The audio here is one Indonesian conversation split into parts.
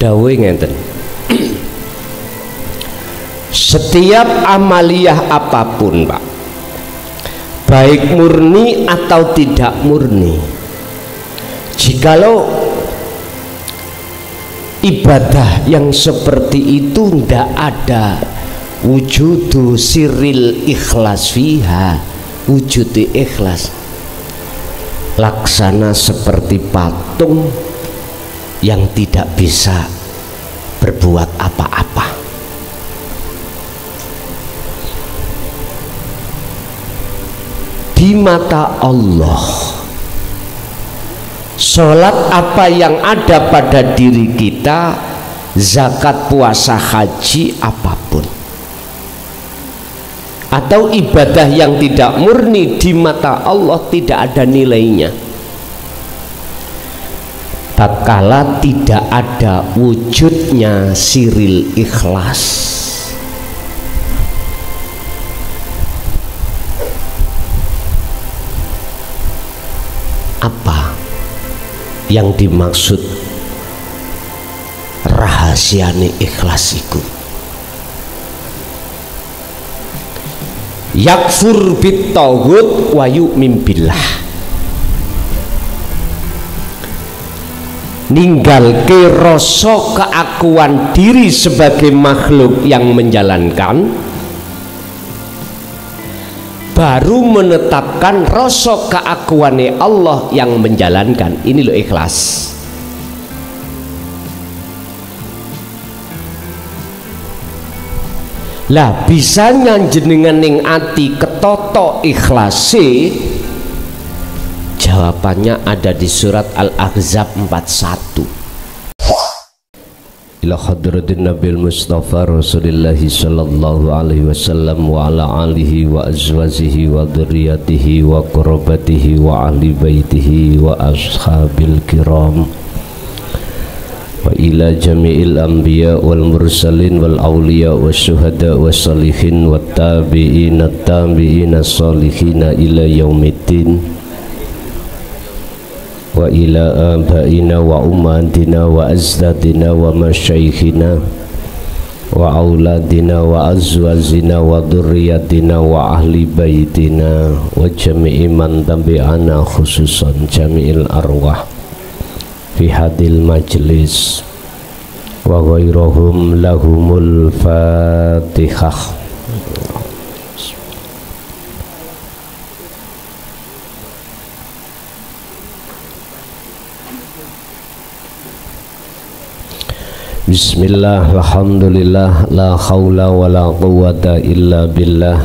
dawuh ngenten. Setiap amaliyah apapun, Pak, baik murni atau tidak murni, jikalau ibadah yang seperti itu tidak ada wujudu sirril ikhlas fiha, wujud ikhlas, laksana seperti patung yang tidak bisa berbuat apa-apa. Di mata Allah, sholat apa yang ada pada diri kita, zakat, puasa, haji, apapun, atau ibadah yang tidak murni, di mata Allah tidak ada nilainya tatkala tidak ada wujudnya sirril ikhlas. Apa yang dimaksud rahasiane ikhlas iku? Yakfur bit tauhid wa yu'min billah, ninggalke rasa keakuan diri sebagai makhluk yang menjalankan, baru menetapkan rasa keakuannya Allah yang menjalankan. Ini loh ikhlas. Lah bisanya jenengan ning ati ketoto ikhlas sih? Jawabannya ada di surat Al-Ahzab 41. Ila hadratin Nabil Mustafa Rasulillahi sallallahu alaihi wasallam wa ala alihi wa azwajihi wa dzurriyyatihi wa qurabatihi wa ahli baitihi wa ashabil kiram wa ila jami'il anbiya wal mursalin wal awliya wasyuhada wassalihin wattabi'in attabi'in as-salihin ila yaumiddin wa ila abaina wa ummatina wa azdadina wa masyaikhina wa auladina wa azwazina wa dhurriyyatina wa ahli baitina wa jami'i man tabi'ana khususan jami'il arwah fi hadil majlis wa ghairahum lahumul fatihah. Bismillah, alhamdulillah, la khawla wa la quwata illa billah.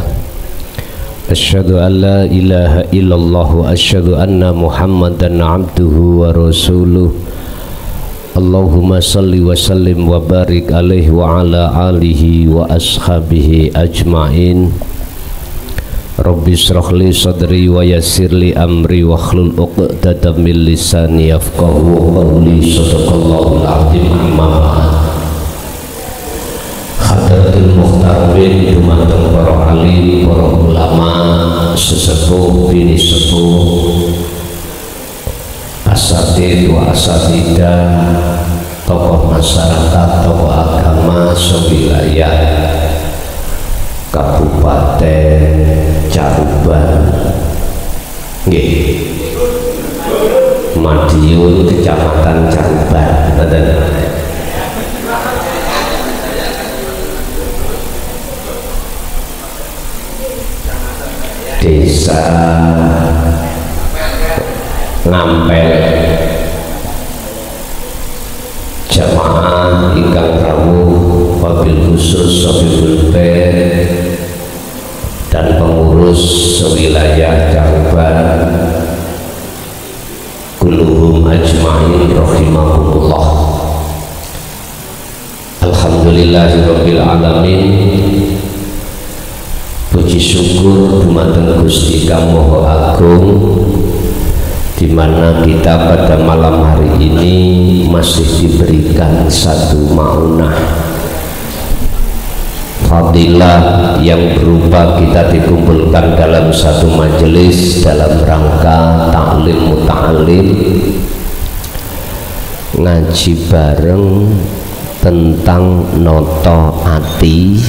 Asyhadu an la ilaha illallah wa asyhadu anna muhammadan abduhu wa rasuluh. Allahumma salli wa sallim wa barik alaihi wa ala alihi wa ashabihi ajma'in. Rabbi syrahli sadri wa yassirli amri wa hlul uqdatan min lisani yafqahu qawli. Sadaqallahu al-azim. Amma Khadatul Muhtarmin, dumateng para alim, para ulama, sesepuh, bini sepuh, asatid wa asatidah, tokoh masyarakat, tokoh agama, sewilayah, kabupaten Caruban, nggih, Madiun, kecamatan Caruban, desa Lampel, jamaah ingkang rawuh wabil khusus wabil bed dan pengurus sewilayah Caruban kulluhum ajma'in rahimahumullah. Alhamdulillahirabbil alamin. Puji syukur dumateng Gusti Kang Maha Agung, di mana kita pada malam hari ini masih diberikan satu maunah fadilah yang berupa kita dikumpulkan dalam satu majelis dalam rangka ta'lim muta'alim, ngaji bareng, tentang noto ati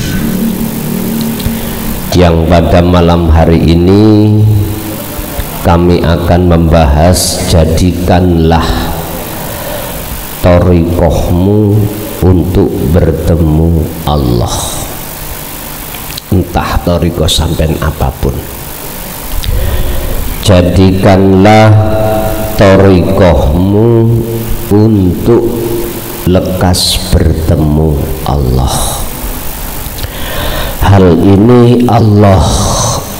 yang pada malam hari ini kami akan membahas jadikanlah thariqohmu untuk bertemu Allah, entah thariqoh sampean apapun. Jadikanlah thariqohmu untuk lekas bertemu Allah. Hal ini Allah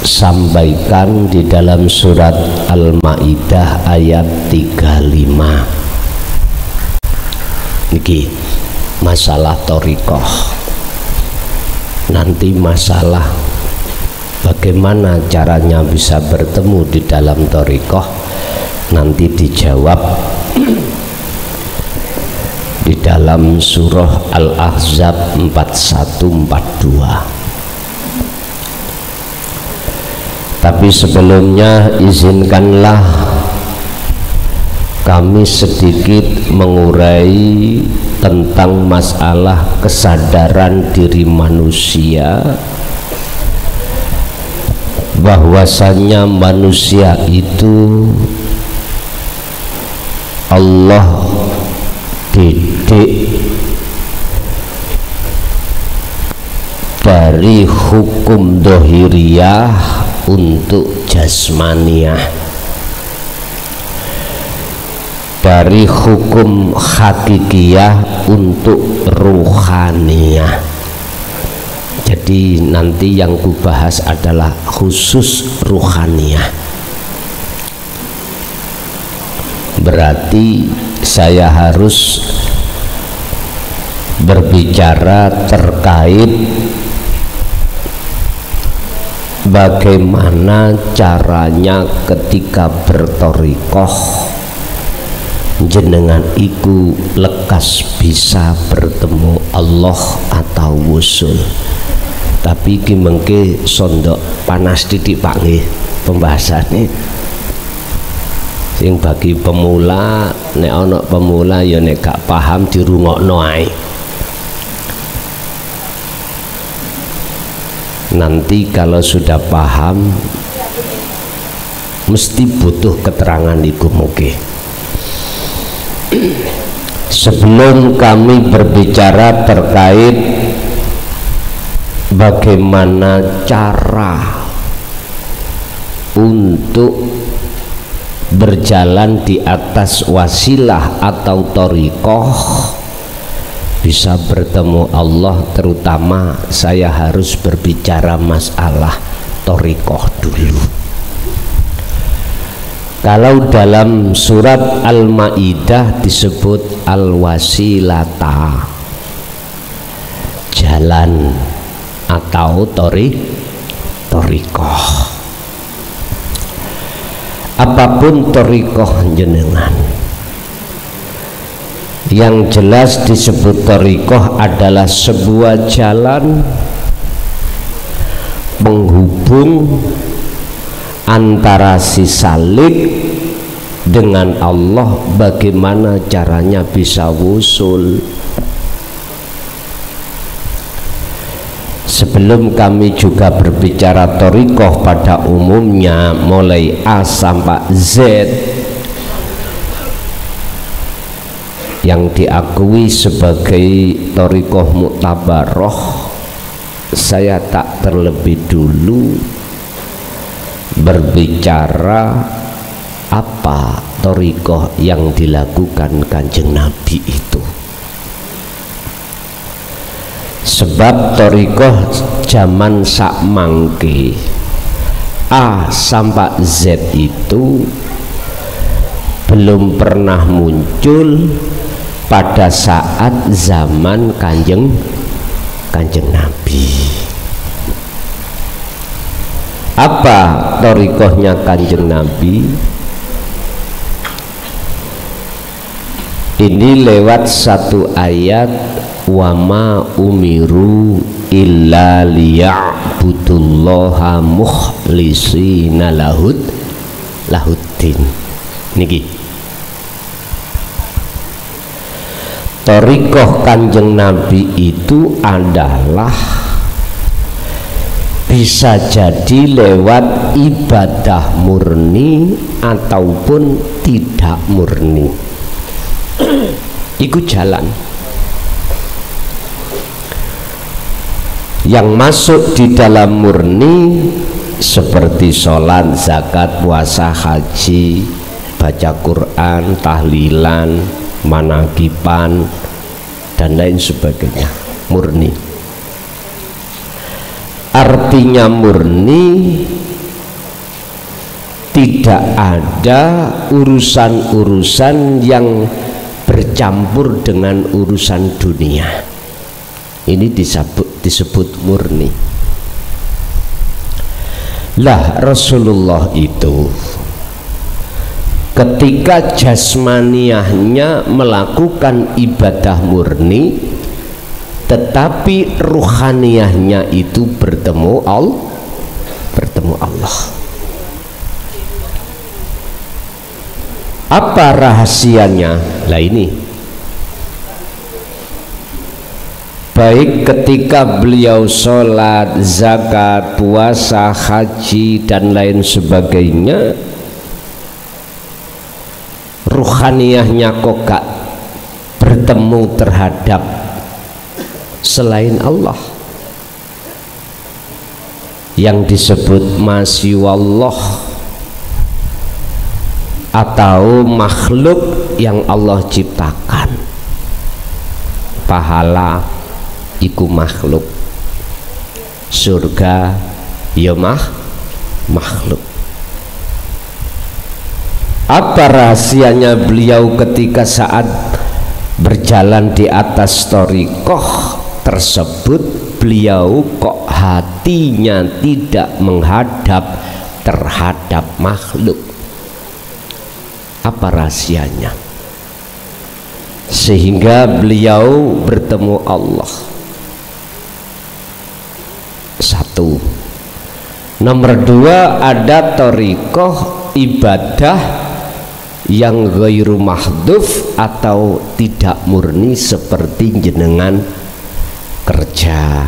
sampaikan di dalam surat Al-Maidah ayat 35. Niki masalah thariqoh. Nanti masalah bagaimana caranya bisa bertemu di dalam thariqoh nanti dijawab di dalam surah Al-Ahzab 41-42. Tapi sebelumnya izinkanlah kami sedikit mengurai tentang masalah kesadaran diri manusia, bahwasanya manusia itu Allah didik dari hukum dohiriyah untuk jasmaniah, dari hukum hakikiyah untuk ruhaniyah. Jadi nanti yang kubahas adalah khusus ruhaniyah. Berarti saya harus berbicara terkait bagaimana caranya ketika berthariqoh jenengan iku lekas bisa bertemu Allah atau wusul. Tapi iki mengke sondok panas titik Pak nggih pembahasannya. Sing bagi pemula, nek ana pemula ya nek gak paham dirungokno ae. Nanti kalau sudah paham mesti butuh keterangan iku mugi. Sebelum kami berbicara terkait bagaimana cara untuk berjalan di atas wasilah atau thariqoh bisa bertemu Allah, terutama saya harus berbicara masalah thariqoh dulu. Kalau dalam surat Al-Maidah disebut al-wasilata, jalan atau thariqoh. Apapun thariqoh jenengan, yang jelas disebut thariqoh adalah sebuah jalan penghubung antara si salik dengan Allah. Bagaimana caranya bisa wusul? Sebelum kami juga berbicara thariqoh pada umumnya mulai A sampai Z yang diakui sebagai thariqoh mu'tabaroh, saya tak terlebih dulu berbicara apa thariqoh yang dilakukan Kanjeng Nabi itu. Sebab thariqoh zaman sak mangke A sampai Z itu belum pernah muncul pada saat zaman kanjeng Nabi. Apa thariqohnya Kanjeng Nabi? Ini lewat satu ayat, wama umiru illa liya'budullaha mukhlisina lahuddin. Niki Thariqah Kanjeng Nabi itu adalah bisa jadi lewat ibadah murni ataupun tidak murni. Ikut jalan. Yang masuk di dalam murni seperti sholat, zakat, puasa, haji, baca Quran, tahlilan, manakiban, dan lain sebagainya, murni. Artinya murni tidak ada urusan-urusan yang bercampur dengan urusan dunia. Ini disebut murni. Lah Rasulullah itu ketika jasmaniahnya melakukan ibadah murni, tetapi ruhaniahnya itu bertemu Allah. Apa rahasianya? Lah ini, baik ketika beliau sholat, zakat, puasa, haji, dan lain sebagainya, ruhaniahnya kok gak bertemu terhadap selain Allah. Yang disebut masyiwallah atau makhluk yang Allah ciptakan, pahala iku makhluk, surga ya makhluk. Apa rahasianya beliau ketika saat berjalan di atas thariqah tersebut, beliau kok hatinya tidak menghadap terhadap makhluk? Apa rahasianya sehingga beliau bertemu Allah? Satu. Nomor dua, ada thariqah ibadah yang ghairu mahdhuf atau tidak murni seperti jenengan kerja,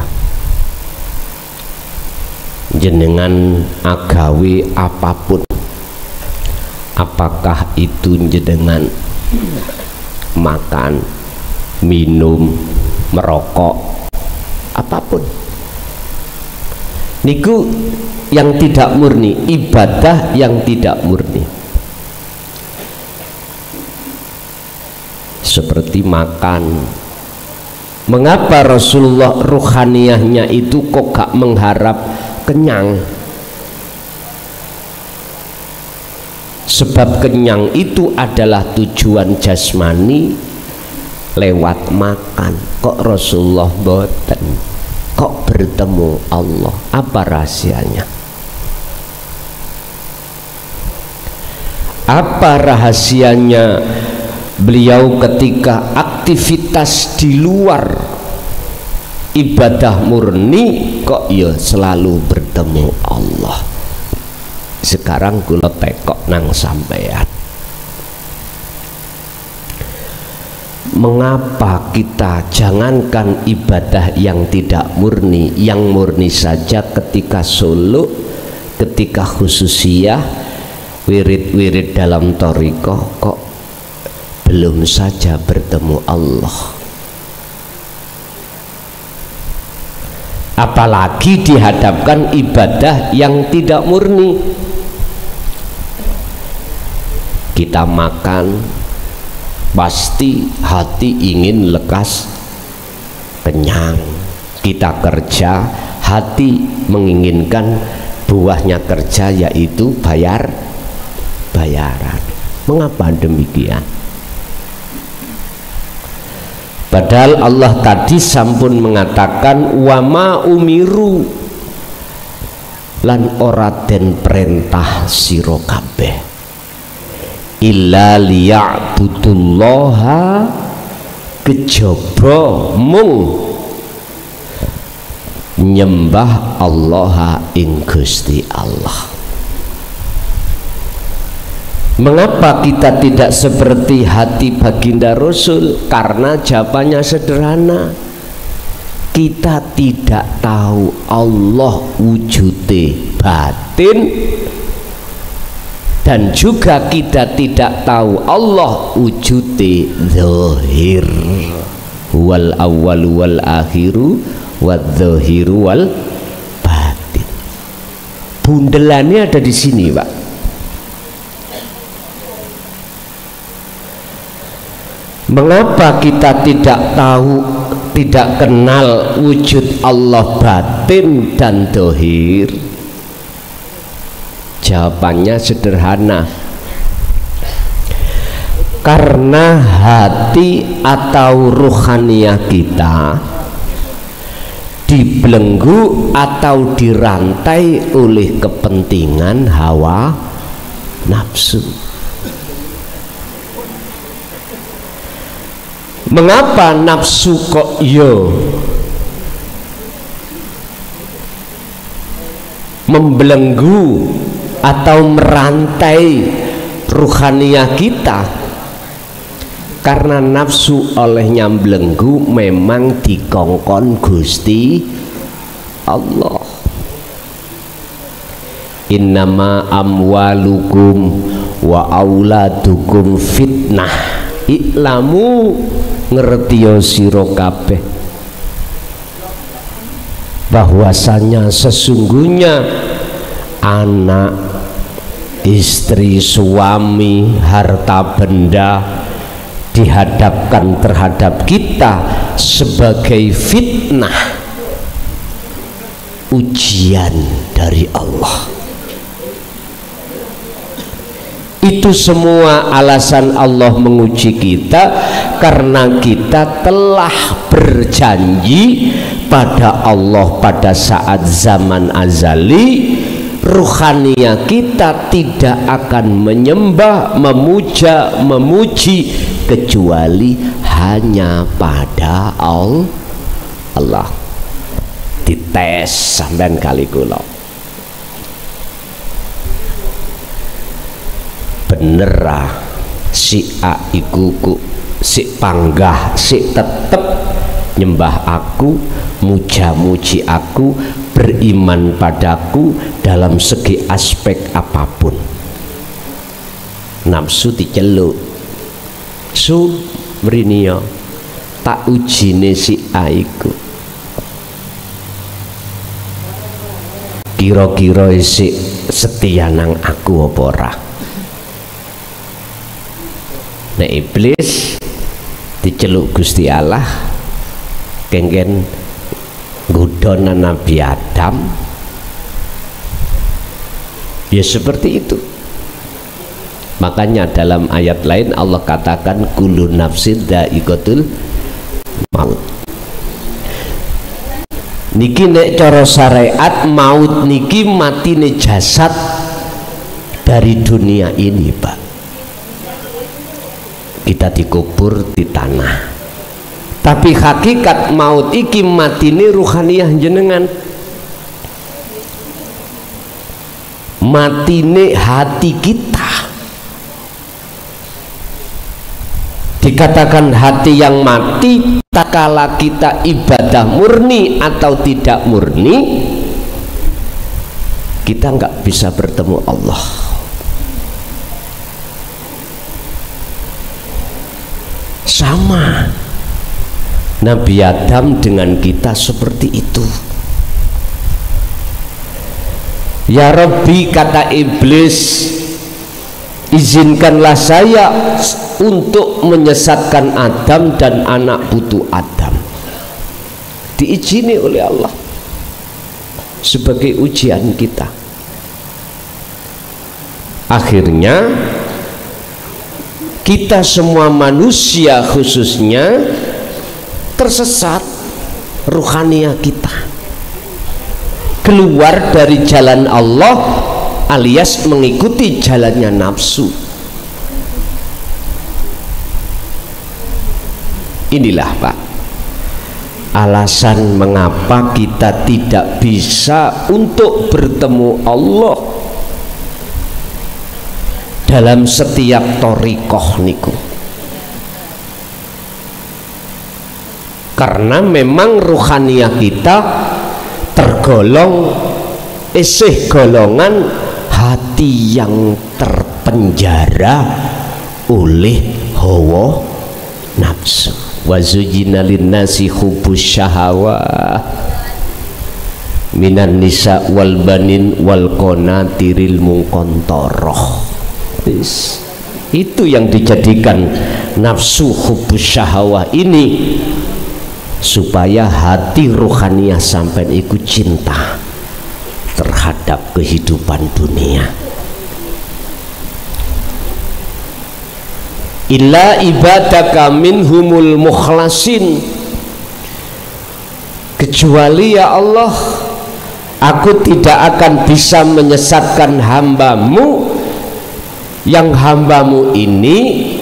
jenengan agawe apapun, apakah itu jenengan makan, minum, merokok, apapun niku yang tidak murni, ibadah yang tidak murni. Seperti makan, mengapa Rasulullah ruhaniahnya itu kok gak mengharap kenyang? Sebab kenyang itu adalah tujuan jasmani lewat makan. Kok Rasulullah boten, kok bertemu Allah? Apa rahasianya? Apa rahasianya beliau ketika aktivitas di luar ibadah murni kok ya selalu bertemu Allah? Sekarang kula tekok nang sampean, mengapa kita jangankan ibadah yang tidak murni, yang murni saja ketika suluk, ketika khususiyah, wirid-wirid dalam thariqah kok belum saja bertemu Allah? Apalagi dihadapkan ibadah yang tidak murni. Kita makan pasti hati ingin lekas kenyang. Kita kerja, hati menginginkan buahnya kerja yaitu bayaran. Mengapa demikian? Padahal Allah tadi sampun mengatakan wama umiru lan ora den perintah sira kabeh illa liya'budullaha kejaba mung nyembah Allah ing Gusti Allah. Mengapa kita tidak seperti hati baginda Rasul? Karena jawabannya sederhana, kita tidak tahu Allah wujude batin, dan juga kita tidak tahu Allah wujude zahir. Wal awwalu wal akhiru wadzahiru wal batin. Bundelannya ada di sini, Pak. Mengapa kita tidak tahu, tidak kenal wujud Allah batin dan dohir? Jawabannya sederhana, karena hati atau ruhaniyah kita dibelenggu atau dirantai oleh kepentingan hawa nafsu. Mengapa nafsu kok yo membelenggu atau merantai ruhaniyah kita? Karena nafsu olehnya belenggu memang dikongkon Gusti Allah. Innama amwalukum wa auladukum fitnah. Iklamu ngertiyo sira kabeh bahwasanya sesungguhnya anak, istri, suami, harta benda dihadapkan terhadap kita sebagai fitnah, ujian dari Allah. Itu semua alasan Allah menguji kita, karena kita telah berjanji pada Allah pada saat zaman azali ruhaniyah kita tidak akan menyembah, memuja, memuji kecuali hanya pada Allah. Dites sampean kali kula, benerah si A ikuku si panggah si tetep nyembah aku, muja-muji aku, beriman padaku dalam segi aspek apapun. Nafsu diceluk su mrinio tak ujine si A iku, kira-kira si setia nang aku apa ora. Nah, iblis diceluk Gusti Allah kengken godhona Nabi Adam, ya seperti itu. Makanya dalam ayat lain Allah katakan kullu nafsin dha'iqatul maut. Niki nek cara syariat maut niki matine jasad dari dunia ini, Pak. Kita dikubur di tanah, tapi hakikat maut iki matine ruhaniyah jenengan, matine hati kita. Dikatakan hati yang mati tak kala kita ibadah murni atau tidak murni, kita nggak bisa bertemu Allah. Sama Nabi Adam dengan kita seperti itu. Ya Rabbi, kata iblis, izinkanlah saya untuk menyesatkan Adam dan anak putu Adam. Diizini oleh Allah sebagai ujian kita. Akhirnya kita semua manusia khususnya tersesat ruhaniyah kita, keluar dari jalan Allah alias mengikuti jalannya nafsu. Inilah, Pak, alasan mengapa kita tidak bisa untuk bertemu Allah. dalam setiap thariqah niku. Karena memang ruhaniyah kita tergolong isih golongan hati yang terpenjara oleh hawa nafsu. Wazujina linnasi hubbus syahawah minan nisa wal banin wal qanatiril munqantarah. Itu yang dijadikan nafsu hubbus syahawah ini supaya hati ruhaniyah sampean iku cinta terhadap kehidupan dunia. Illa ibadaka minhumul mukhlasin, kecuali ya Allah aku tidak akan bisa menyesatkan hambamu yang hambamu ini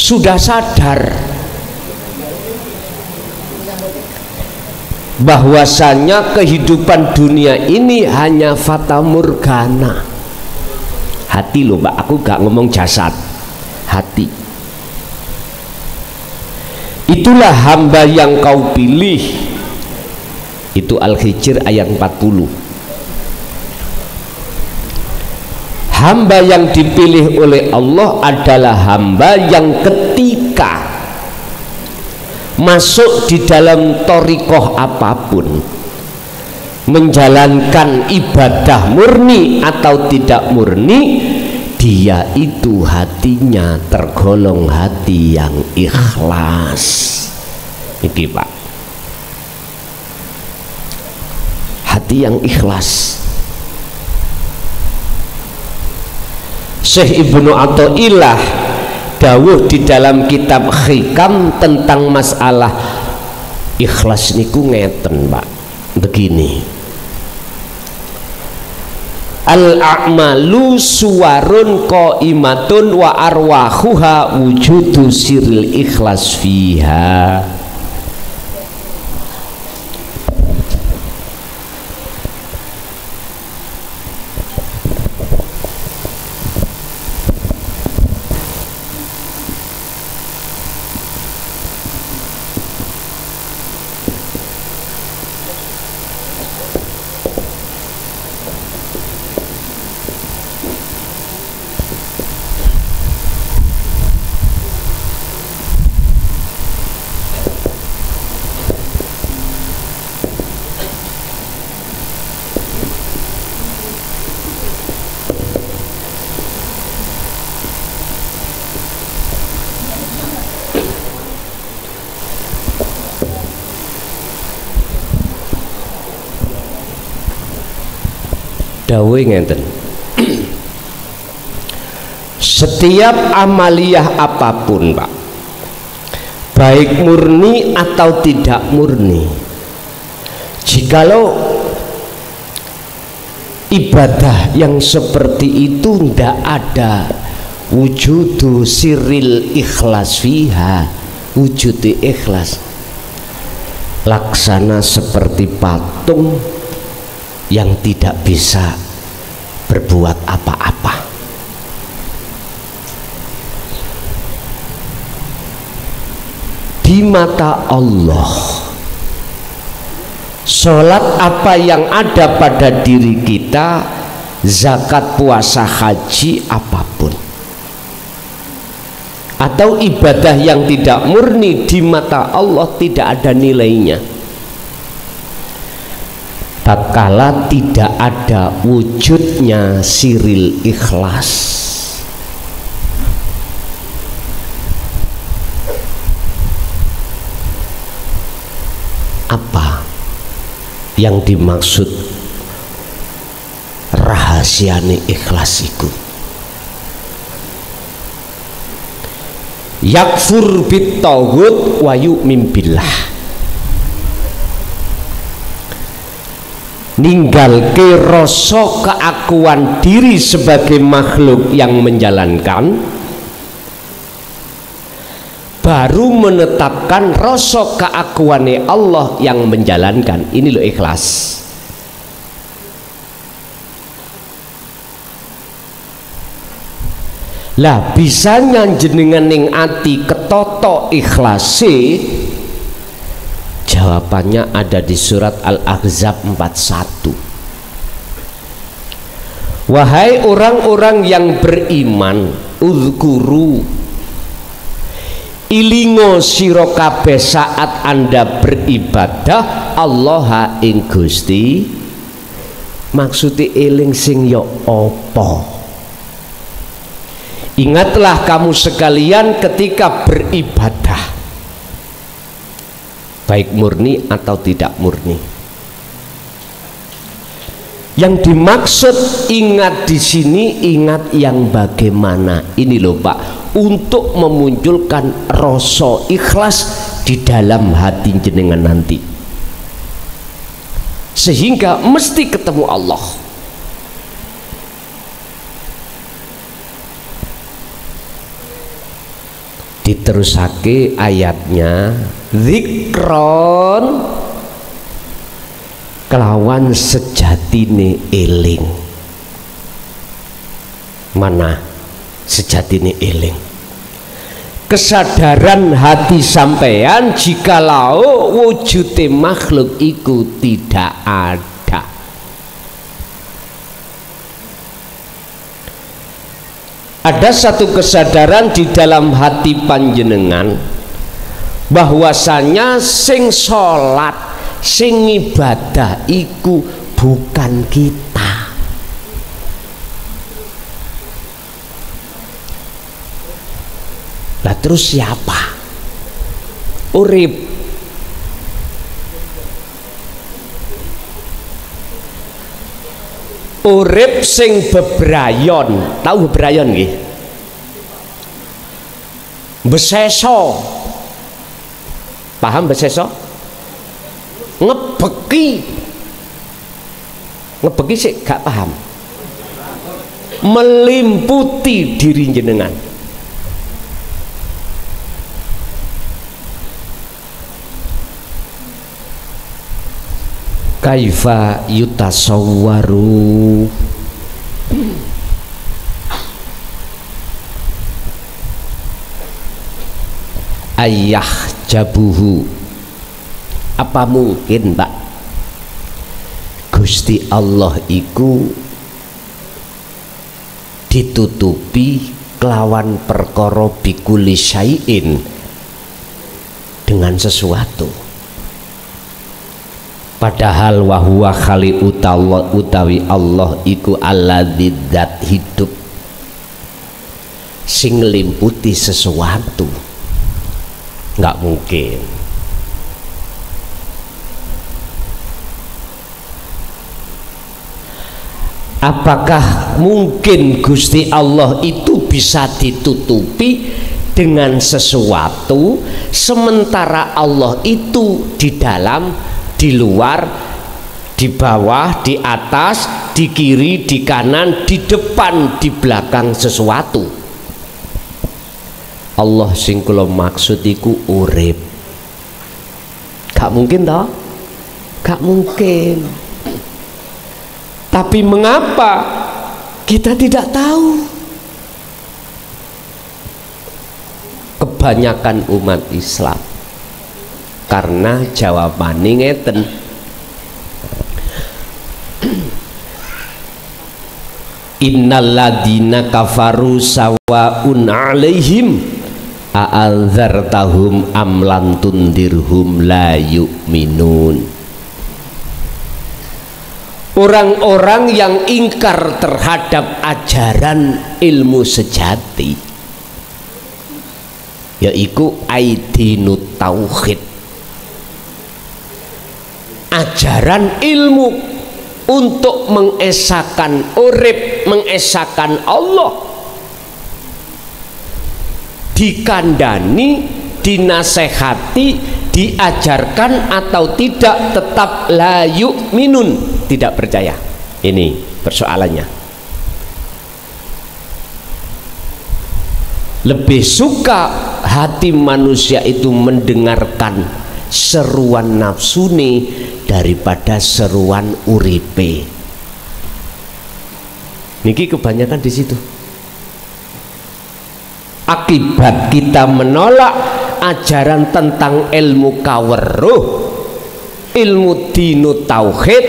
sudah sadar bahwasanya kehidupan dunia ini hanya fata morgana. Hati loh Mbak, aku gak ngomong jasad, hati. Itulah hamba yang kau pilih. Itu Al-Hijr ayat 40. Hamba yang dipilih oleh Allah adalah hamba yang ketika masuk di dalam thariqah apapun, menjalankan ibadah murni atau tidak murni, dia itu hatinya tergolong hati yang ikhlas. Ini Pak, hati yang ikhlas. Syekh Ibnu Athaillah dawuh di dalam kitab Hikam tentang masalah ikhlas niku ngeten Pak, begini: al-a'malu suwarun qaimatun wa arwahuha wujudu siril ikhlas fiha. Setiap amaliyah apapun Pak, baik murni atau tidak murni, jikalau ibadah yang seperti itu tidak ada wujudu siril ikhlas fiha, wujud ikhlas, laksana seperti patung yang tidak bisa berbuat apa-apa. Di mata Allah, sholat apa yang ada pada diri kita, zakat, puasa, haji, apapun atau ibadah yang tidak murni, di mata Allah tidak ada nilainya tatkala tidak ada wujudnya siril ikhlas. Apa yang dimaksud rahasiane ikhlas iku? Yakfur bit tauhid wa yu'min billah, ninggalke rasa keakuan diri sebagai makhluk yang menjalankan, baru menetapkan rasa keakuannya Allah yang menjalankan. Ini loh ikhlas. Lah bisanya jenengan ning ati ketoto ikhlasi. Jawabannya ada di surat Al-Ahzab 41. Wahai orang-orang yang beriman, uzkuru, ilingo sira kabeh saat Anda beribadah Allah ing Gusti. Maksudnya eling sing ya apa? Ingatlah kamu sekalian ketika beribadah, baik murni atau tidak murni. Yang dimaksud ingat di sini, ingat yang bagaimana. Ini loh Pak, untuk memunculkan rasa ikhlas di dalam hati jenengan nanti, sehingga mesti ketemu Allah. Diterusake ayatnya zikron kelawan sejatine eling. Mana sejatine eling? Kesadaran hati sampean jikalau wujude makhluk iku tidak ada. Ada satu kesadaran di dalam hati panjenengan bahwasanya sing sholat, sing ibadah iku bukan kita. Lah terus siapa? Urip. Urip sing bebrayon, tahu bebrayon nggih? Beseso, paham beseso? Ngebeki, ngebeki sih gak paham. Melimputi diri jenengan. Kaifa yutasawwaru, ayah jabuhu, apa mungkin Pak Gusti Allah iku ditutupi kelawan perkara bikuli syai'in dengan sesuatu. Padahal wahwa khali utawi Allah iku alladzi zat hidup sing nglimputi sesuatu. Nggak mungkin. Apakah mungkin Gusti Allah itu bisa ditutupi dengan sesuatu sementara Allah itu di dalam, di luar, di bawah, di atas, di kiri, di kanan, di depan, di belakang sesuatu. Allah sing kula maksud iku urip. Gak mungkin toh? Gak mungkin. Tapi mengapa kita tidak tahu? Kebanyakan umat Islam, karena jawabannya ngeten. Innalladzina kafaru sawaun 'alaihim a'anzartahum am lam tundirhum la yu'minun. Orang-orang yang ingkar terhadap ajaran ilmu sejati yaitu aidinut tauhid, ajaran ilmu untuk mengesahkan urip, mengesahkan Allah, dikandani, dinasehati, diajarkan atau tidak tetap la yu'minun, tidak percaya. Ini persoalannya. Lebih suka hati manusia itu mendengarkan seruan nafsuni daripada seruan uripe. Niki kebanyakan di situ. Akibat kita menolak ajaran tentang ilmu kaweruh, ilmu dinu tauhid,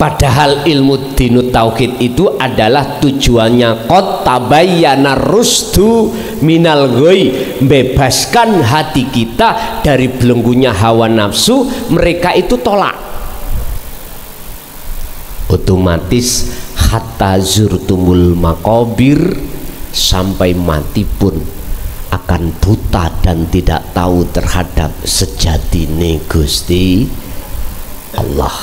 padahal ilmu dinu tauhid itu adalah tujuannya qad tabayyana rusdu minal ghoi, bebaskan hati kita dari belenggunya hawa nafsu. Mereka itu tolak, otomatis hatta zurtumul maqabir, sampai mati pun akan buta dan tidak tahu terhadap sejatine Gusti Allah.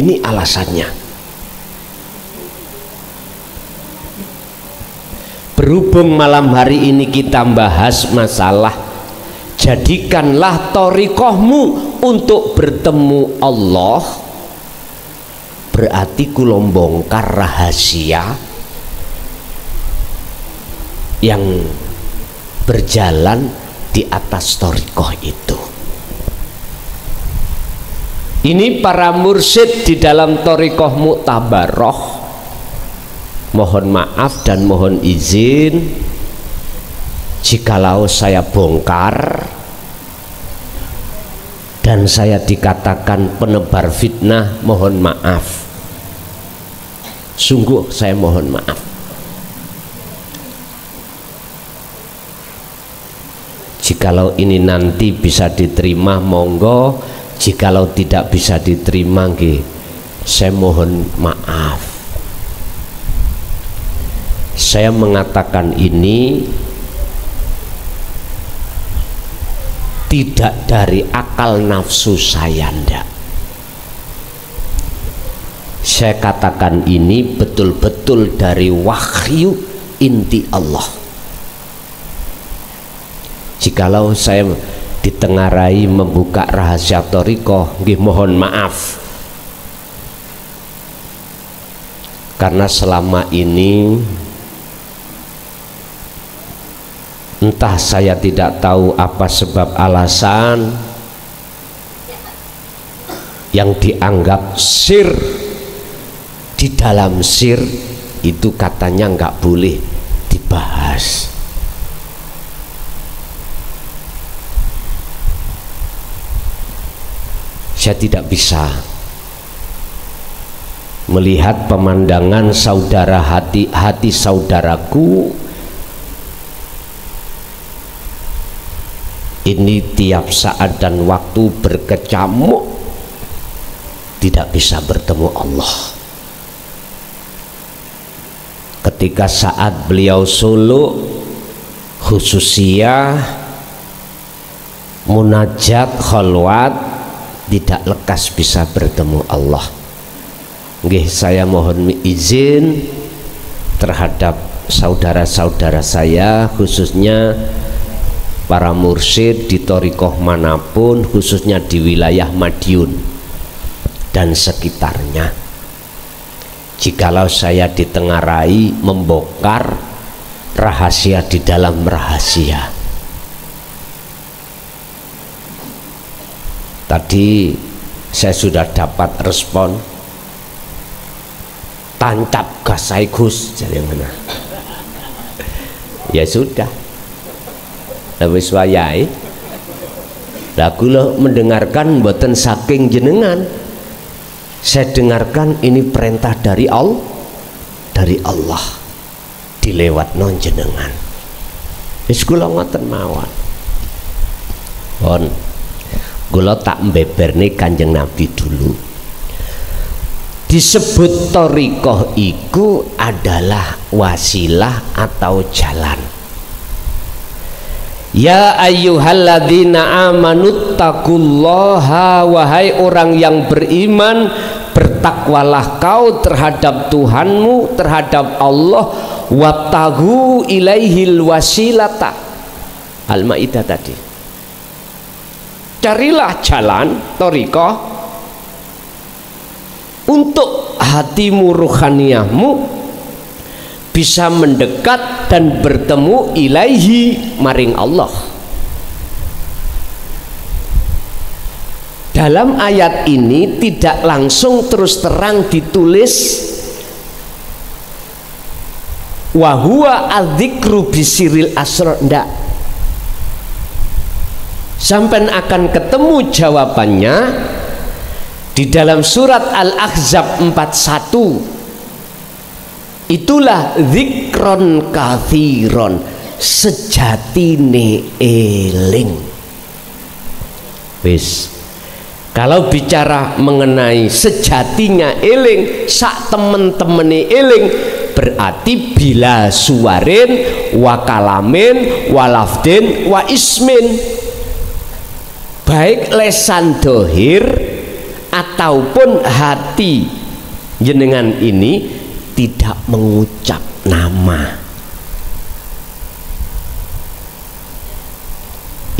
Ini alasannya. Berhubung malam hari ini kita bahas masalah jadikanlah thariqahmu untuk bertemu Allah, berarti kula bongkar rahasia yang berjalan di atas thariqah itu. Ini para mursyid di dalam thariqah Mu'tabaroh, mohon maaf dan mohon izin jikalau saya bongkar dan saya dikatakan penebar fitnah, mohon maaf, sungguh saya mohon maaf. Jikalau ini nanti bisa diterima monggo, jikalau tidak bisa diterima nggih, saya mohon maaf. Saya mengatakan ini tidak dari akal nafsu saya, ndak. Saya katakan ini betul-betul dari wahyu inti Allah. Jikalau saya ditengarai membuka rahasia thariqah, nggih mohon maaf, karena selama ini entah saya tidak tahu apa sebab alasan yang dianggap sir. Di dalam sir itu katanya nggak boleh dibahas. Saya tidak bisa melihat pemandangan saudara hati saudaraku ini tiap saat dan waktu berkecamuk, tidak bisa bertemu Allah. Ketika saat beliau suluk, khususiyah, munajat, khalwat, tidak lekas bisa bertemu Allah. Nggih, saya mohon izin terhadap saudara-saudara saya, khususnya para mursyid di thariqah manapun, khususnya di wilayah Madiun dan sekitarnya. Jikalau saya ditengarai membongkar rahasia di dalam rahasia, tadi saya sudah dapat respon tancap gas aigus, jadi mana ya sudah lebih swayai lagu lo mendengarkan mboten saking jenengan. Saya dengarkan ini perintah dari Allah dilewat non jenengan. Wis kula ngoten mawon. Pun kula tak mbeberne Kanjeng Nabi dulu. Disebut thariqah iku adalah wasilah atau jalan. Ya ayyuhalladzina amanuttaqullaha, wahai orang yang beriman, bertakwalah kau terhadap Tuhanmu, terhadap Allah, wabtaghu ilaihil wasilata. Al-Maidah tadi. Carilah jalan thariqah untuk hatimu, ruhaniyahmu bisa mendekat dan bertemu ilaihi, maring Allah. Dalam ayat ini tidak langsung terus terang ditulis wa huwa adzikru bisiril asr, ndak. Sampai akan ketemu jawabannya di dalam surat Al-Ahzab 41. Itulah dzikron katsiron, sejatine eling. Wis. Kalau bicara mengenai sejatinya eling, sak temen-temene eling, berarti bila suwarin wa kalamin wa lafdin wa ismin, baik lesan dohir ataupun hati jenengan ini tidak mengucap nama.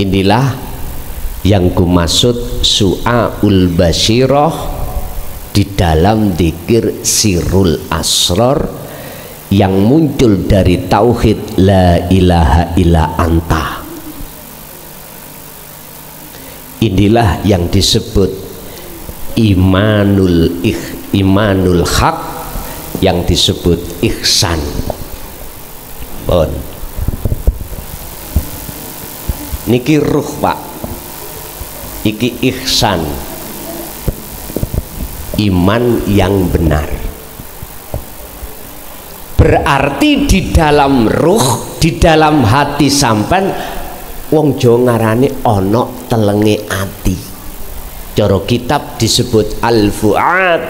Inilah yang kumaksud su'aul basyiroh di dalam dzikir sirul asror yang muncul dari tauhid la ilaha illa anta. Inilah yang disebut imanul haq, yang disebut ihsan. Bon. Niki ruh pak. Iki ihsan, iman yang benar. Berarti di dalam ruh, di dalam hati sampean, wong Jawa ngarani ana telenge ati. Cara kitab disebut al-fuad.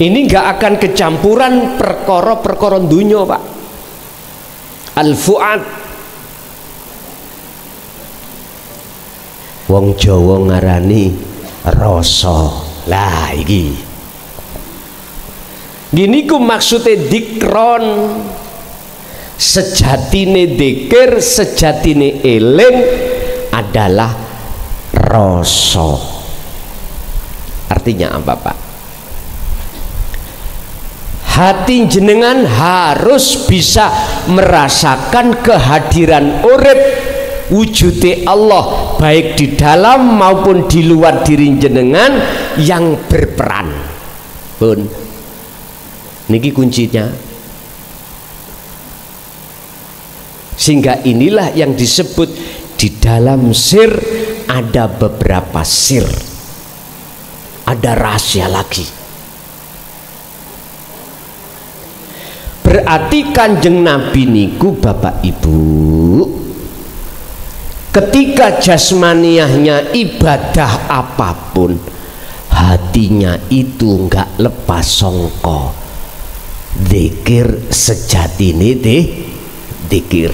Ini nggak akan kecampuran perkara-perkara dunya pak. Al-fuad. Wong Jawa ngarani rasa. Lah iki. Niku maksude dzikron. Sejatine dzikir, sejatine eling adalah rasa. Artinya apa, Pak? Hati jenengan harus bisa merasakan kehadiran urip wujude Allah baik di dalam maupun di luar diri jenengan yang berperan. Pun niki kuncinya. Sehingga inilah yang disebut di dalam sir ada beberapa sir. Ada rahasia lagi. Berarti Kanjeng Nabi niku Bapak Ibu, ketika jasmaniahnya ibadah apapun, hatinya itu nggak lepas songko dzikir sejati ini deh dzikir.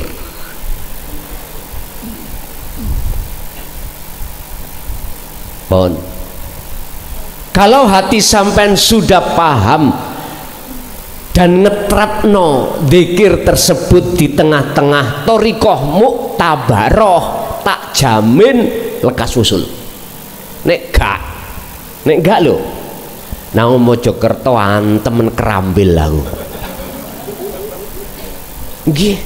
Bon. Kalau hati sampean sudah paham dan ngetrapno dzikir tersebut di tengah-tengah thariqah muktabaroh, tak jamin lekas usul. Nek gak lo nang Mojokerto temen kerambil aku nggih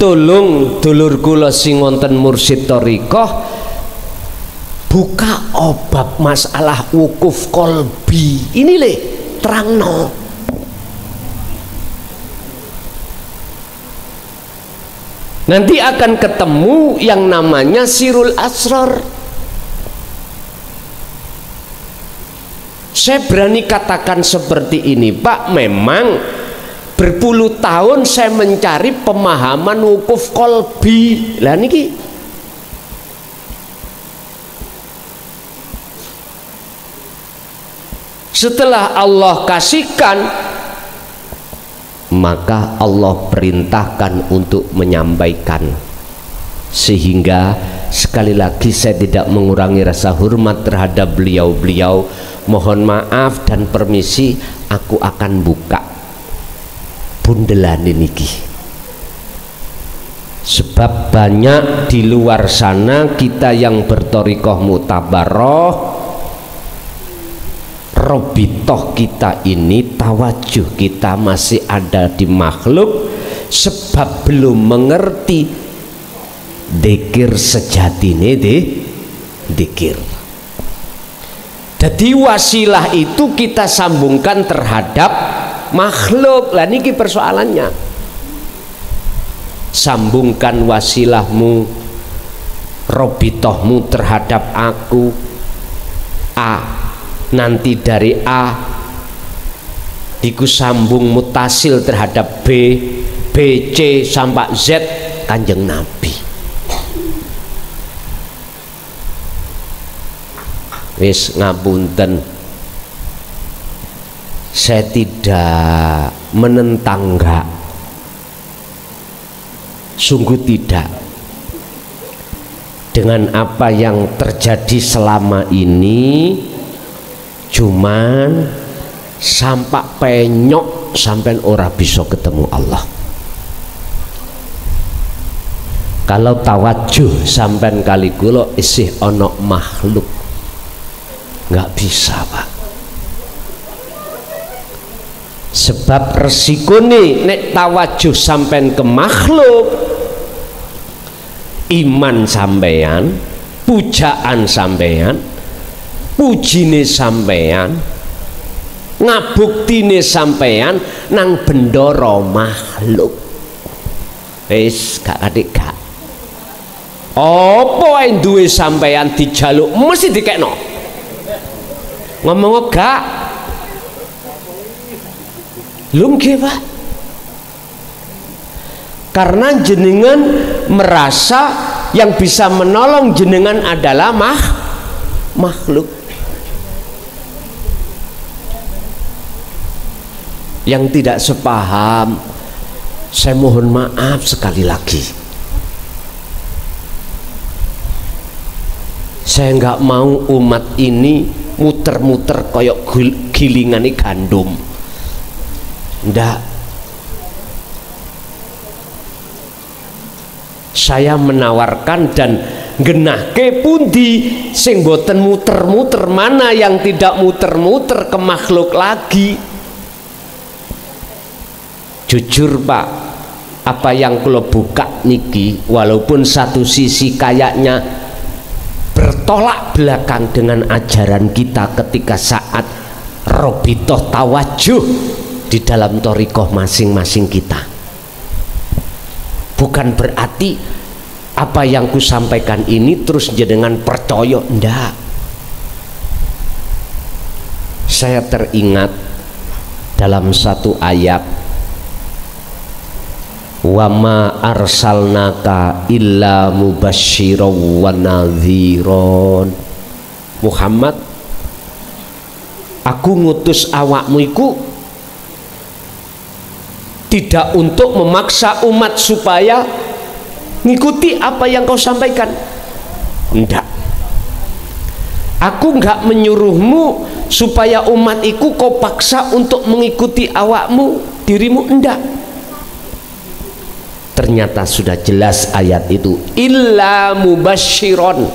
tulung dulur kula sing wonten mursyid thariqah buka obab masalah wukuf kolbi ini le terangno. Nanti akan ketemu yang namanya sirul asrar. Saya berani katakan seperti ini Pak, memang berpuluh tahun saya mencari pemahaman wukuf kolbi. Lah niki setelah Allah kasihkan, maka Allah perintahkan untuk menyampaikan. Sehingga sekali lagi saya tidak mengurangi rasa hormat terhadap beliau-beliau. Mohon maaf dan permisi, aku akan buka bundelane niki. Sebab banyak di luar sana kita yang berthariqah muktabaroh robitoh kita ini, tawajuh kita masih ada di makhluk sebab belum mengerti dzikir sejati ini dzikir. Jadi wasilah itu kita sambungkan terhadap makhluk. Lah niki persoalannya, sambungkan wasilahmu robitohmu terhadap aku A, nanti dari A diku sambung mutasil terhadap B, B, C sampai Z kanjeng Nabi. Wis ngapunten, saya tidak menentang, enggak, sungguh tidak, dengan apa yang terjadi selama ini. Cuman sampak penyok sampai ora bisa ketemu Allah. Kalau tawajuh sampai kali kulo isih onok makhluk, nggak bisa Pak. Sebab resikone nek tawajuh sampai ke makhluk, iman sampeyan, pujaan sampeyan, pujine sampean, ngabuktine sampean nang bendoro makhluk. Wis gak adik gak. Apa ae duwe sampean dijaluk mesti dikekno. Ngomong gak? Lungge Pak. Karena jenengan merasa yang bisa menolong jenengan adalah makhluk. Yang tidak sepaham saya mohon maaf sekali lagi, saya nggak mau umat ini muter-muter koyok gilingan gandum, ndak. Saya menawarkan dan genah ke pundi sing boten muter-muter, mana yang tidak muter-muter ke makhluk lagi. Jujur Pak, apa yang kalau buka niki walaupun satu sisi kayaknya bertolak belakang dengan ajaran kita ketika saat robitoh tawajuh di dalam thariqah masing-masing kita, bukan berarti apa yang ku sampaikan ini terus jenengan percaya, ndak. Saya teringat dalam satu ayat, wama arsalnaka illa mubasysyiran wa nadhiran. Muhammad, aku ngutus awakmu iku tidak untuk memaksa umat supaya ngikuti apa yang kau sampaikan, enggak. Aku enggak menyuruhmu supaya umat iku kau paksa untuk mengikuti awakmu dirimu, enggak. Ternyata sudah jelas ayat itu, illa mubasysyiran,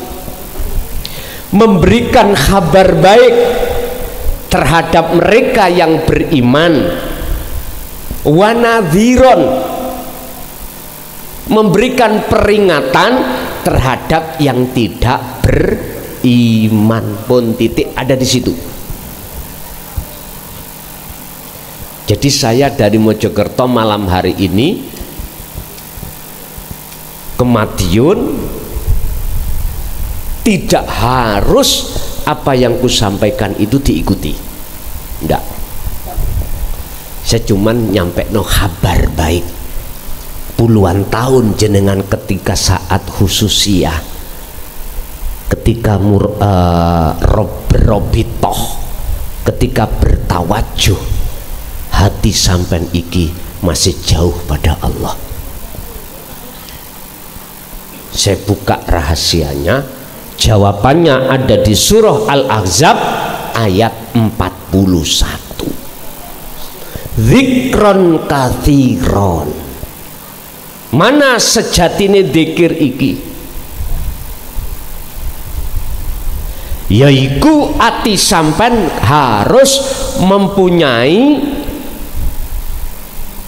memberikan kabar baik terhadap mereka yang beriman, wa nadhiran, memberikan peringatan terhadap yang tidak beriman pun titik ada di situ. Jadi saya dari Mojokerto malam hari ini ke Madiun, tidak harus apa yang kusampaikan itu diikuti, enggak. Saya cuman nyampe no kabar baik. Puluhan tahun jenengan ketika saat khususiyah, ketika robitoh, ketika bertawajuh, hati sampean iki masih jauh pada Allah. Saya buka rahasianya, jawabannya ada di surah Al-Ahzab ayat 41, dzikron katsiron. Mana sejatine dzikir iki? yaiku ati sampean harus mempunyai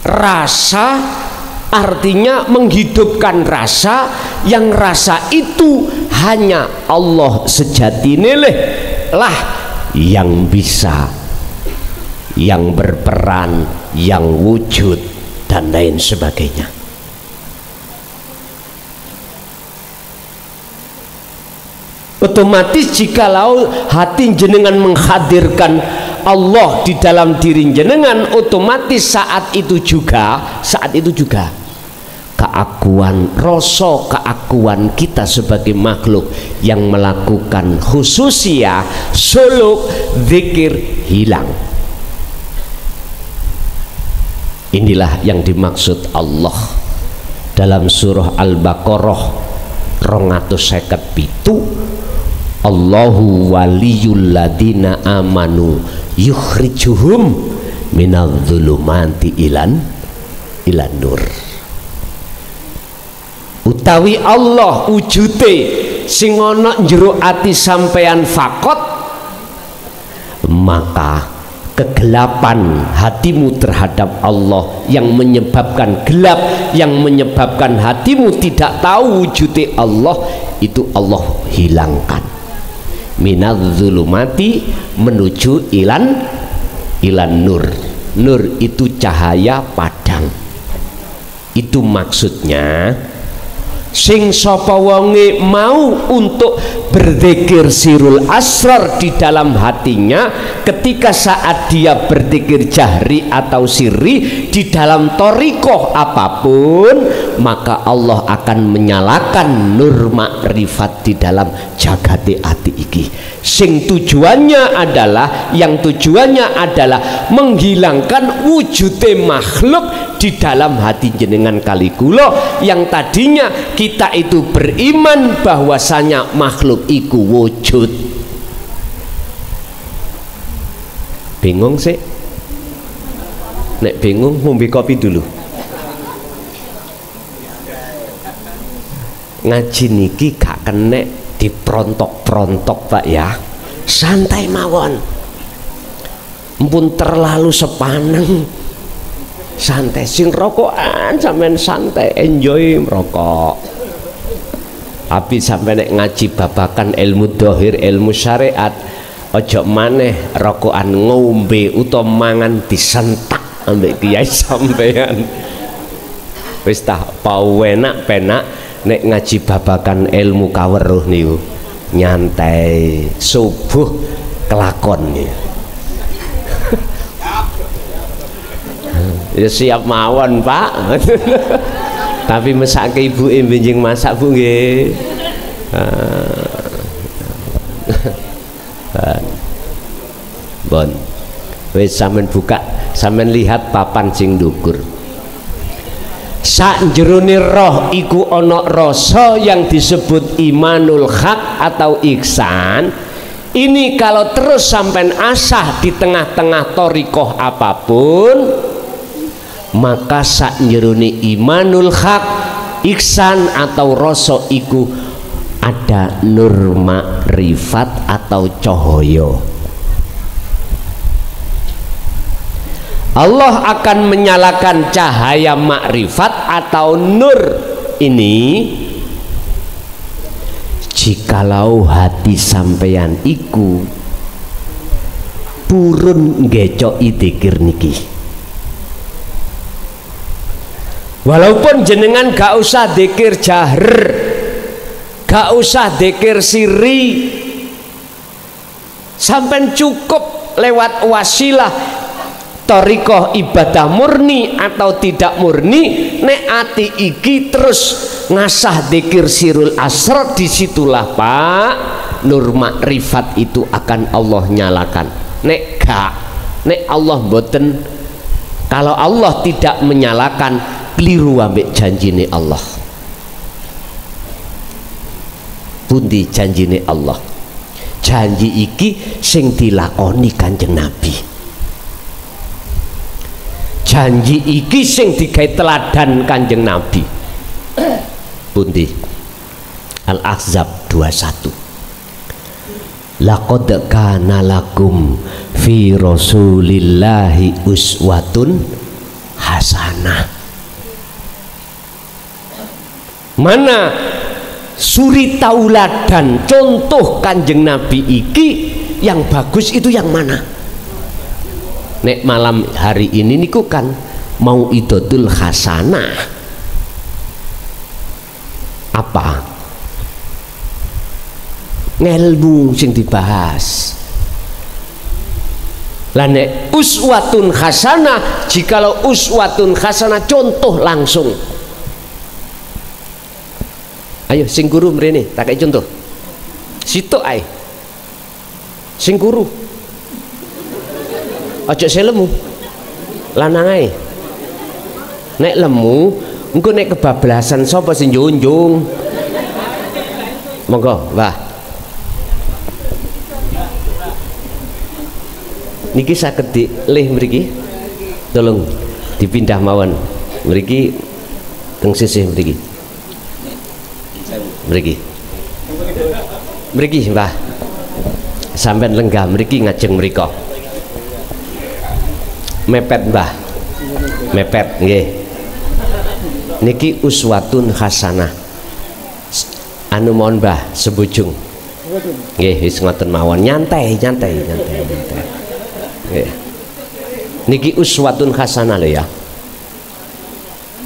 rasa, artinya menghidupkan rasa yang rasa itu hanya Allah sejati nilih lah yang bisa, yang berperan, yang wujud dan lain sebagainya. Otomatis jikalau hati jenengan menghadirkan Allah di dalam diri jenengan, otomatis saat itu juga keakuan rasa, keakuan kita sebagai makhluk yang melakukan khususia suluk zikir hilang. Inilah yang dimaksud Allah dalam surah Al-Baqarah 257. Allahu waliyul ladina amanu yukhrijuhum minadz-dzulumati ilan nur. Utawi Allah wujute sing ana jero ati sampean fakot, maka kegelapan hatimu terhadap Allah yang menyebabkan gelap, yang menyebabkan hatimu tidak tahu wujudnya Allah, itu Allah hilangkan. Minadz-dzulumati menuju ilan nur. Nur itu cahaya padang. Itu maksudnya sing sapa wonge mau untuk berzikir sirul asrar di dalam hatinya, ketika saat dia berzikir jahri atau sirri di dalam thariqah apapun, maka Allah akan menyalakan nur makrifat di dalam jagate ati iki. Sing tujuannya adalah, yang tujuannya adalah menghilangkan wujude makhluk di dalam hati jenengan kali kula, yang tadinya kita itu beriman bahwasanya makhluk iku wujud. Bingung sih? Nek bingung ngombe kopi dulu. Ngaji niki gak kena diprontok-prontok Pak ya. Santai mawon. Mpun terlalu sepaneng. Santai, sing rokokan sampean santai, enjoy merokok. Tapi sampai nek ngaji babakan ilmu dohir, ilmu syariat, ojo maneh rokokan ngombe utawa mangan disentak ambek kiai sampean. Wis tah pawenak-penak nek ngaji babakan ilmu kaweruh niku. Nyantai, subuh kelakon niku. Ya siap mawon Pak. Tapi masak ke ibu benjing masak bu nggih. Bon. Wis sampean buka, sampean lihat papan sing ndukur. Sak jerone roh iku ana rasa yang disebut imanul haq atau ihsan. Ini kalau terus sampean asah di tengah-tengah thariqah apapun, maka sak jerone imanul haq, ihsan atau rasa iku ada nur makrifat atau cahaya. Allah akan menyalakan cahaya makrifat atau nur ini jikalau hati sampeyan iku purun ngecoki dzikir niki. Walaupun jenengan gak usah dzikir jahr, gak usah dzikir sirri, sampean cukup lewat wasilah thariqah ibadah murni atau tidak murni, nek ati iki terus ngasah dzikir sirul asrar, disitulah Pak nur makrifat itu akan Allah nyalakan. Nek gak, nek Allah boten, kalau Allah tidak menyalakan, keliru ambek janjine Allah. Pundi janjine Allah? Janji iki sing dilakoni Kanjeng Nabi. Janji iki sing digawe teladan Kanjeng Nabi. Pundi? Al-Ahzab 21. Laqad kana lakum fi rasulillahi uswatun hasanah. Mana suri tauladan contoh kanjeng Nabi iki yang bagus itu yang mana? Nek malam hari ini niku kan mau idotul hasanah apa? Ngelmu sing dibahas. Lah nek uswatun hasanah, jikalau uswatun hasanah contoh langsung. Ayo sing guru mrene tak kei contoh. Sitok ae. Sing guru. Aja selemu. Lanang ae. Nek lemu, engko nek kebablasan sapa sing njunjung. Monggo, wah. Niki sakit di leh mriki, tolong dipindah mawon mriki teng sisih mriki, mriki, mriki mbah sampean lenggah mriki ngajeng mriko, mepet mbah, mepet nggih, niki uswatun hasanah, anu mohon mbah sebujung, nggih wis ngoten mawon nyantai nyantai nyantai nyantai. Yeah. Niki uswatun hasanah lho ya.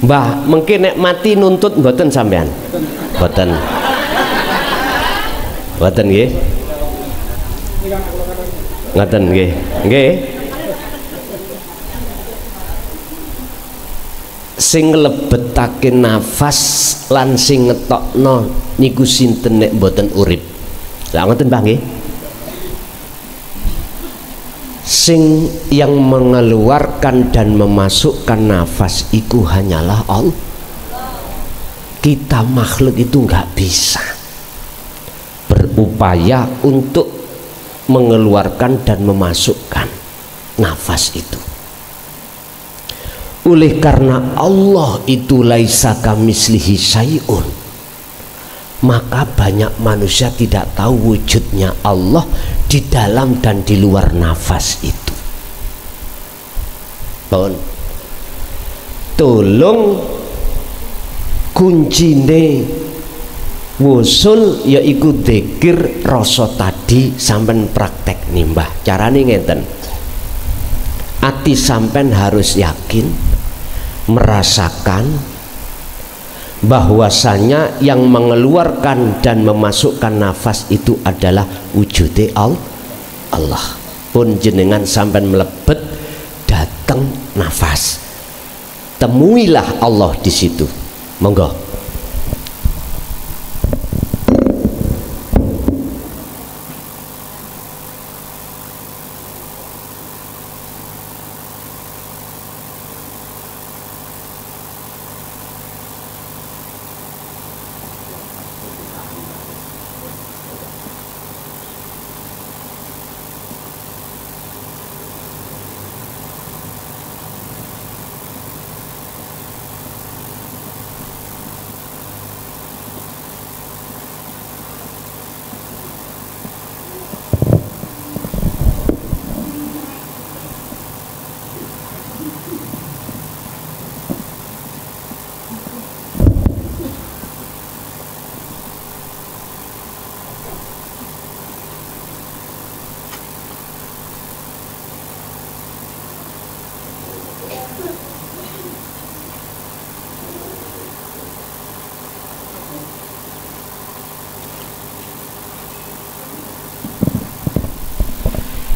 Mbah, mungkin nek mati nuntut mboten sampean. Mboten. Mboten nggih. Ngoten nggih. Nggih. Sing nglebetake nafas lan sing ngetokno niku sinten nek mboten urip. Lah ngoten Mbah nggih. Sing yang mengeluarkan dan memasukkan nafas itu hanyalah Allah. Kita makhluk itu nggak bisa berupaya untuk mengeluarkan dan memasukkan nafas itu. Oleh karena Allah itu laisa kamislihi syai'un, maka banyak manusia tidak tahu wujudnya Allah di dalam dan di luar nafas itu. Bon. Tolong kuncine wusul yaiku dzikir rasa tadi sampean praktek nimbah. Carane ngenten. Ati sampean harus yakin merasakan bahwasanya yang mengeluarkan dan memasukkan nafas itu adalah wujude Allah. Pun jenengan sampean melebet datang nafas, temuilah Allah di situ. Monggo.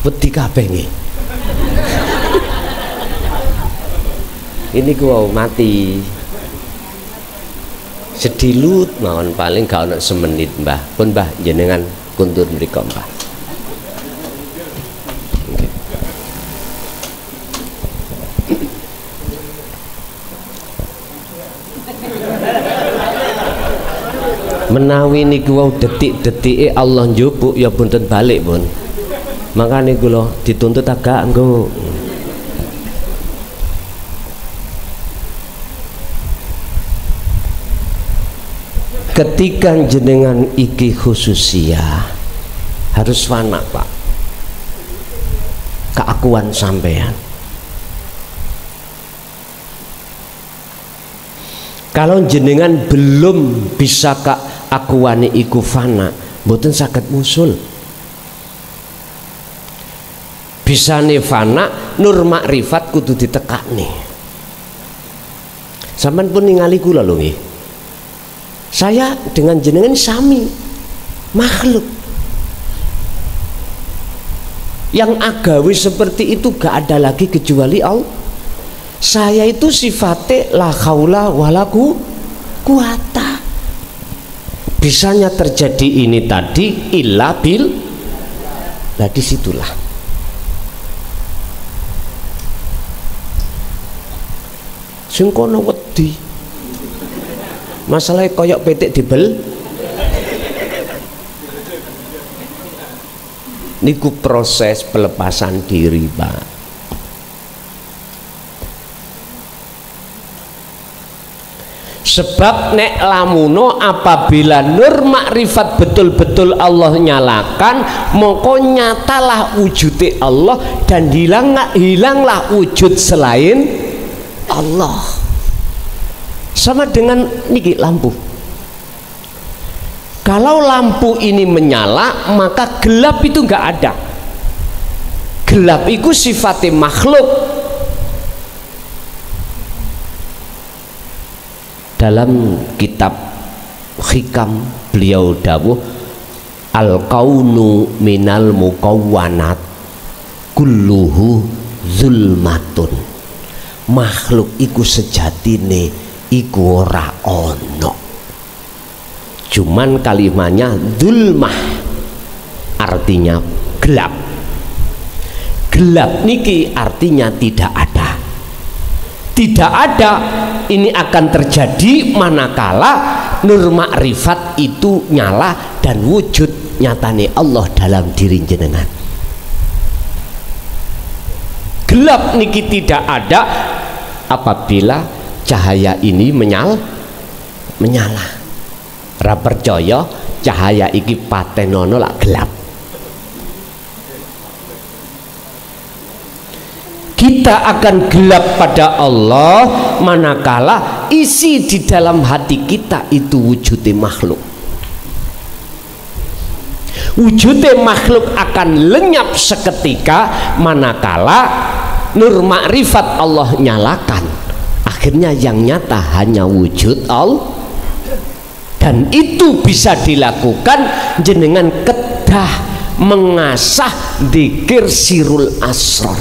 Wedi kabeh nggih. Ini gua mati. Sedilut mawon paling gak ono semenit, Mbah. Pun Mbah jenengan kuntur mriku, Mbah. Okay. Menawi niku wau detik-detike Allah njupuk ya punten balik, Bun. Makanya gue loh dituntut agak gue ketika jenengan iki khususia harus fana, Pak. Keakuan sampean. Kalau jenengan belum bisa keakuan iku fana, mboten saged musul. Bisa nifana nur makrifat kudu ditekani. Sampean pun ningali kula lho nggih. Saya dengan jenengan sami makhluk. Yang agawi seperti itu gak ada lagi kecuali Allah. Saya itu sifatnya la haula wala quwata. Bisanya terjadi ini tadi illa bil. Nah disitulah sing kono wedi. Masalahnya koyok petik dibel. Niku proses pelepasan diri, Pak. Sebab nek lamuno apabila nur makrifat betul-betul Allah nyalakan, moko nyatalah wujudnya Allah dan hilanglah wujud selain Allah. Sama dengan niki lampu. Kalau lampu ini menyala, maka gelap itu nggak ada. Gelap itu sifatnya makhluk. Dalam kitab Hikam beliau dawuh al-kaunu minal mukawwanat kulluhu zulmatun. Makhluk iku sejatine iku ora ono. Cuman kalimatnya dzulmah artinya gelap. Gelap niki artinya tidak ada. Tidak ada ini akan terjadi manakala nur makrifat itu nyala dan wujud nyatane Allah dalam diri jenengan. Gelap niki tidak ada apabila cahaya ini menyala. Ra percaya cahaya iki patenono lak gelap. Kita akan gelap pada Allah manakala isi di dalam hati kita itu wujudnya makhluk. Wujudnya makhluk akan lenyap seketika manakala nur makrifat Allah nyalakan. Akhirnya yang nyata hanya wujud Allah. Dan itu bisa dilakukan jenengan kedah mengasah dzikir sirul asrar.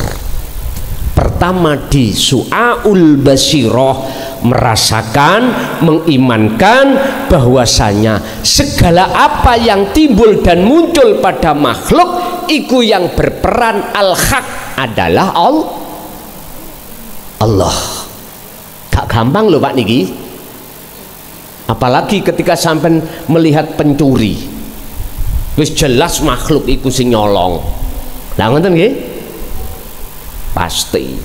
Pertama di su'aul basiroh, merasakan, mengimankan bahwasanya segala apa yang timbul dan muncul pada makhluk iku yang berperan al-haq adalah Allah. Gak gampang loh Pak niki. Apalagi ketika sampai melihat pencuri wis jelas makhluk iku sing nyolong. Lah ngoten nggih? Pasti.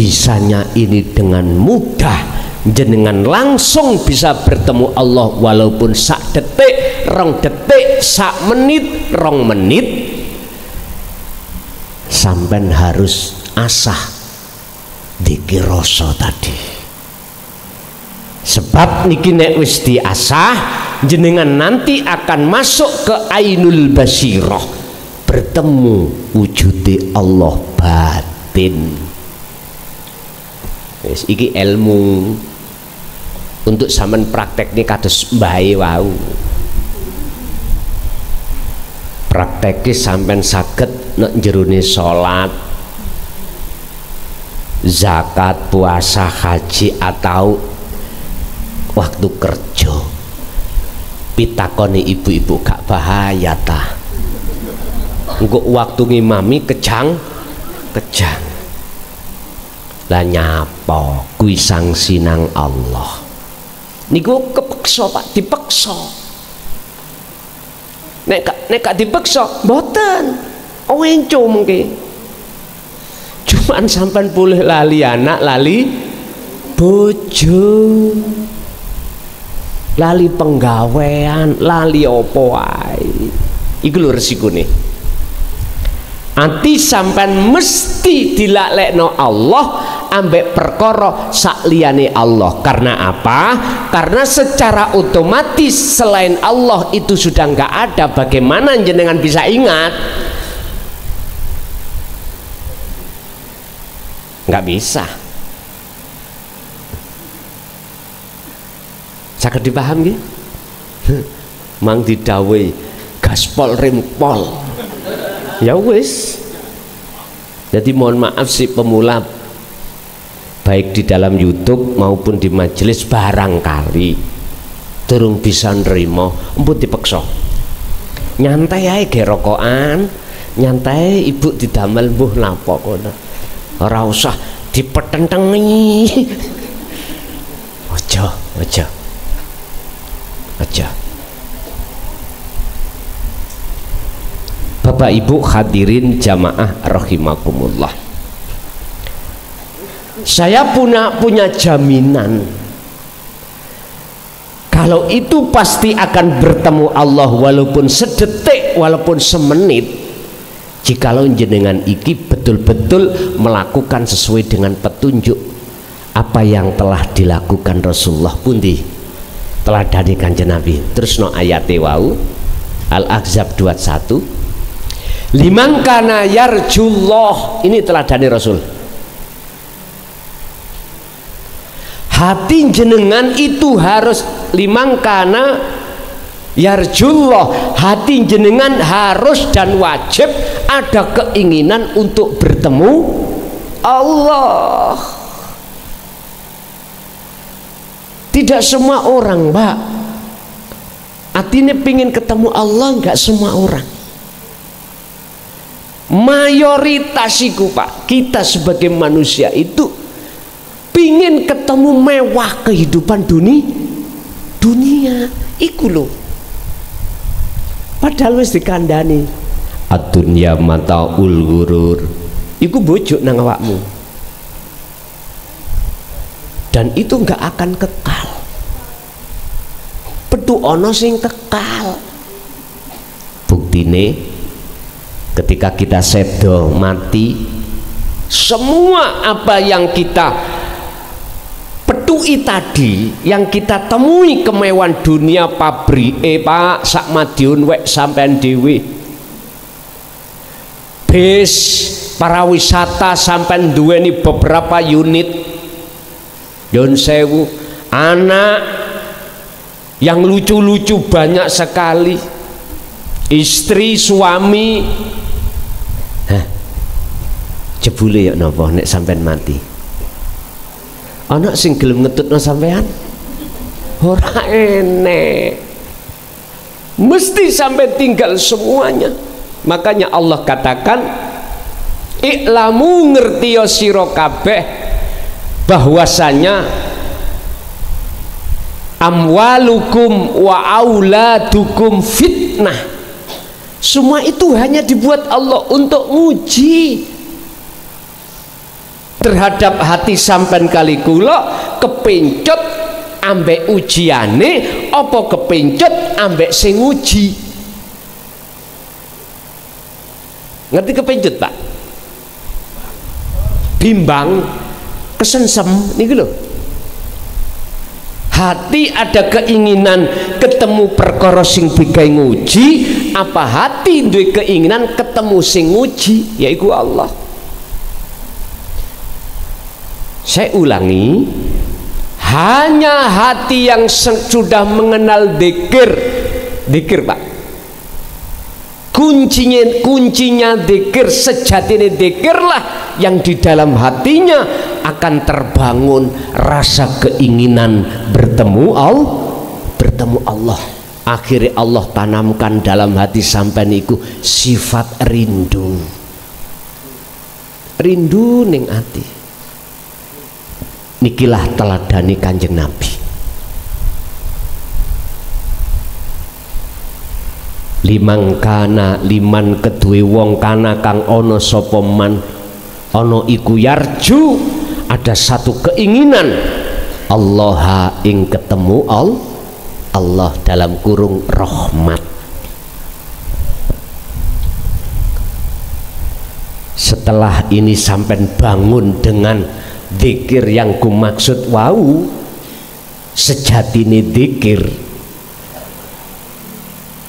Bisanya ini dengan mudah jenengan langsung bisa bertemu Allah walaupun sak detik, rong detik, sak menit, rong menit. Sampean harus asah dzikir rasa tadi. Sebab niki nek wis diasah jenengan nanti akan masuk ke ainul basirah, bertemu wujude Allah batin. Wis iki ilmu untuk sampean praktek nih kados mbahe wau. Praktek sampean saged nek jerone salat, zakat, puasa, haji atau waktu kerja. Pitakoni ibu-ibu gak bahaya ta. Engko waktu ngimami kejang. Lah nyapa kuwi sanksi nang Allah. Niku kepeksa Pak, dipeksa. Nek gak dipeksa mboten. Oenco mengke. Cuman sampean pulih lali anak lali bojo. lali penggawean, lali opo wae. Iku lho resikune. Ati sampean mesti dilaklekno Allah ambek perkara sakliyane Allah. Karena apa? Karena secara otomatis selain Allah itu sudah nggak ada. Bagaimana jenengan bisa ingat? Nggak bisa. Sakit dipaham ya? Mang didawai gaspol rimpol. Ya wis. Jadi mohon maaf si pemula, baik di dalam YouTube maupun di majelis barangkali durung bisa nerima, empun dipeksa. Nyantai ae ge rokokan, nyantai ibu didamel mbuh napa kono. Ora usah dipetentengi. Ojo, ojo. Aja. Bapak Ibu hadirin jamaah rahimakumullah, saya punya jaminan kalau itu pasti akan bertemu Allah, walaupun sedetik, walaupun semenit, jikalau jenengan iki betul-betul melakukan sesuai dengan petunjuk apa yang telah dilakukan Rasulullah pundi telah dari kanjeng Nabi. Terus no ayat wau Al-Ahzab 21 liman kana yarjullah, ini telah dari Rasul. Hati jenengan itu harus liman kana yarjullah, hati jenengan harus dan wajib ada keinginan untuk bertemu Allah. Tidak semua orang, Mbak. Artinya pingin ketemu Allah nggak semua orang. Mayoritasiku Pak, kita sebagai manusia itu pingin ketemu mewah kehidupan dunia. Iku loh. Padahal wis dikandani. Ad-dunya mataul ghurur. Iku bojo nang awakmu. Dan itu nggak akan kekal. Petu ono sing kekal. Buktine ketika kita sedo mati, semua apa yang kita petui tadi, yang kita temui kemewahan dunia pabrike Pak, sak Madiun wek sampean dhewe. Bis para wisata sampean duweni beberapa unit. Yon sewu anak yang lucu-lucu banyak sekali, istri suami. Hah, jebule ya nopo nek sampean mati anak sing gelem ngetutno sampean ora enek, mesti sampai tinggal semuanya. Makanya Allah katakan iklamu ngertiyo siro kabeh bahwasanya amwalukum wa auladukum fitnah, semua itu hanya dibuat Allah untuk uji terhadap hati sampean kali kula, kepencut ambek ujiane apa kepencut ambek sing uji. Ngerti kepencut Pak? Bimbang, kesensem nih lho. Hati ada keinginan ketemu perkara sing bigawe nguji, apa hati duwe keinginan ketemu sing nguji yaiku Allah. Saya ulangi, hanya hati yang sudah mengenal dzikir Pak. Kuncinya dzikir, sejatine dzikirlah yang di dalam hatinya akan terbangun rasa keinginan bertemu Allah. Akhirnya Allah tanamkan dalam hati sampean iku sifat rindu ning ati. Nikilah teladani kanjeng Nabi. Liman kedue wong kana kang ono sapa man ono iku yarju, ada satu keinginan Allah ing ketemu Allah dalam kurung rahmat. Setelah ini sampean bangun dengan dzikir yang kumaksud, wau sejatine dzikir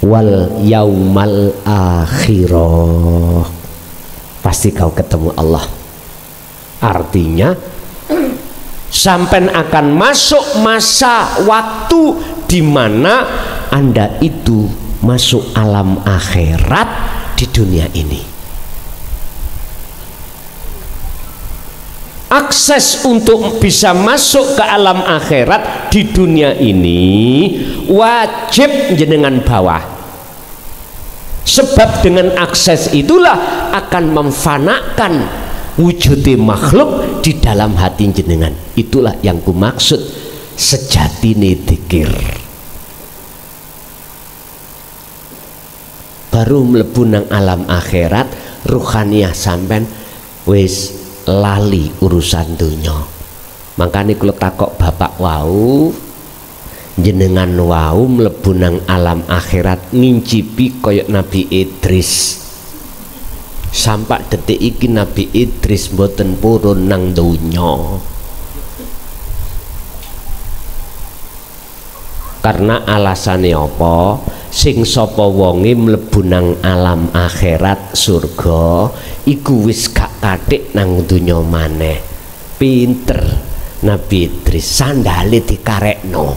wal yaumal akhirah, pasti kau ketemu Allah. Artinya sampean akan masuk masa waktu di mana Anda itu masuk alam akhirat di dunia ini. Akses untuk bisa masuk ke alam akhirat di dunia ini wajib jenengan bawah, sebab dengan akses itulah akan memfanakan wujudi makhluk di dalam hati jenengan. Itulah yang kumaksud sejatine dzikir. Baru mlebu nang alam akhirat, ruhaniyah sampean wis lali urusan dunya. Makanya kalau takok bapak wau, jenengan wau mlebu nang alam akhirat ngincipi koyok Nabi Idris. Sampai detik iki Nabi Idris mboten purun nang donya, karena alasannya apa? Sing sapa wonge mlebu nang alam akhirat surga iku wis gak kathik nang donya maneh. Pinter Nabi Idris, sandale dikarekno.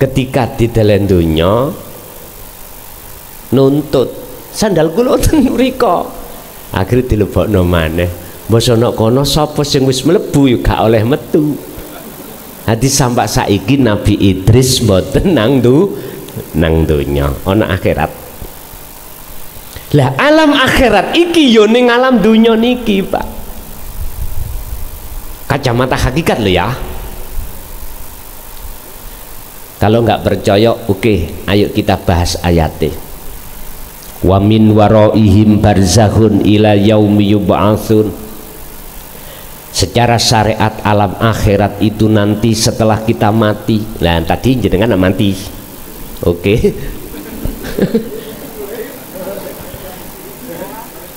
Ketika didelen donya nuntut sandal kula ten mriko, akhire dilebokno maneh. Mbasa ana kono sapa sing wis mlebu ya gak oleh metu. Hadi sampak saiki Nabi Idris mboten nang donya, ana akhirat. Lah alam akhirat iki yo ning alam donya niki, Pak. Kacamata hakikat lho ya. Kalau nggak percaya, oke, ayo kita bahas ayatnya. Wa min waraihim barzakhun ila yaumi yub'atsun. Secara syariat alam akhirat itu nanti setelah kita mati. Nah, tadi jenengan mati. Oke.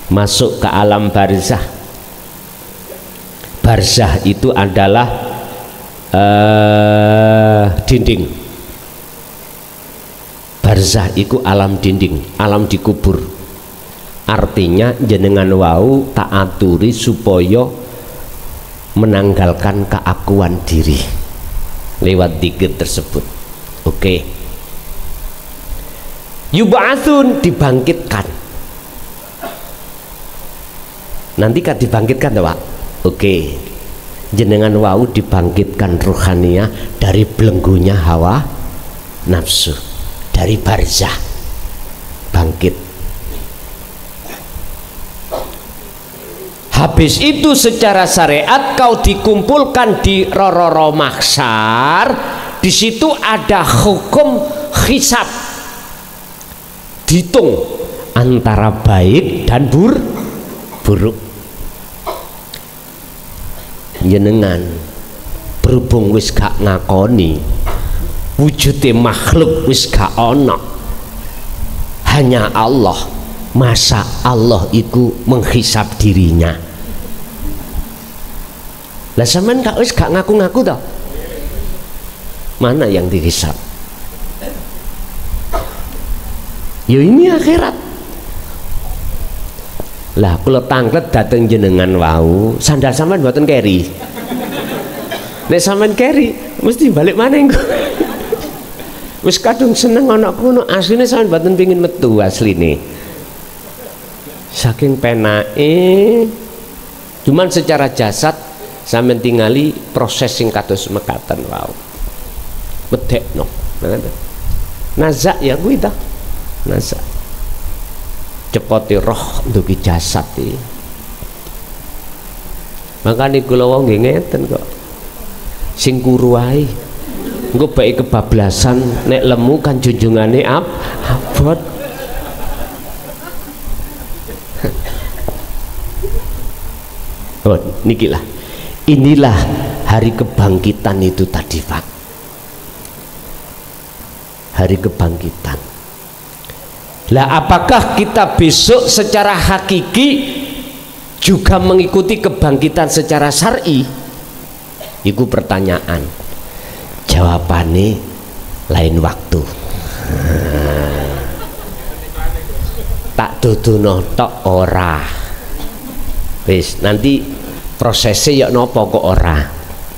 Masuk ke alam barzah. Barzah itu adalah dinding. Barzah iku alam dinding, alam dikubur. Artinya jenengan wau tak aturi supaya menanggalkan keakuan diri lewat dzikir tersebut. Oke. Yub'atsun, dibangkitkan. Nanti kan dibangkitkan ya, Pak. Oke. Jenengan wau dibangkitkan ruhaniyah dari belenggunya hawa nafsu. Dari barzah bangkit. Habis itu secara syariat kau dikumpulkan di rororo mahsyar. Di situ ada hukum hisab, dihitung antara baik dan buruk. Jenengan berhubung wis gak ngakoni wujudnya makhluk wis gak ono, hanya Allah. Masa Allah itu menghisap dirinya? Lah sampean kok wis gak ngaku-ngaku toh? Mana yang dihisap? Ya ini akhirat. Lah kula tanglet dateng jenengan wau, sandal sampean mboten keri. Nek sampean keri mesti balik maning. Wis kadung seneng ana kono, asline sampean mboten pengin metu asline. Saking penake, cuman secara jasad sampean tingali proses sing kados mekaten wau. Medekno. Nazak ya kuwi ta. Nazak. Cepoti roh ndugi jasad iki. Makane kula wong nggih ngeten kok. Sing kuru wae. Engko baik kebablasan, nek lemu kan junjungane abot. Oh, nikilah Inilah hari kebangkitan itu tadi, Pak. Hari kebangkitan. Lah, apakah kita besok secara hakiki juga mengikuti kebangkitan secara syar'i? Itu pertanyaan. Jawabannya lain waktu. Tak duduno tok ora. Wis, nanti prosesnya ya nopo kok ora.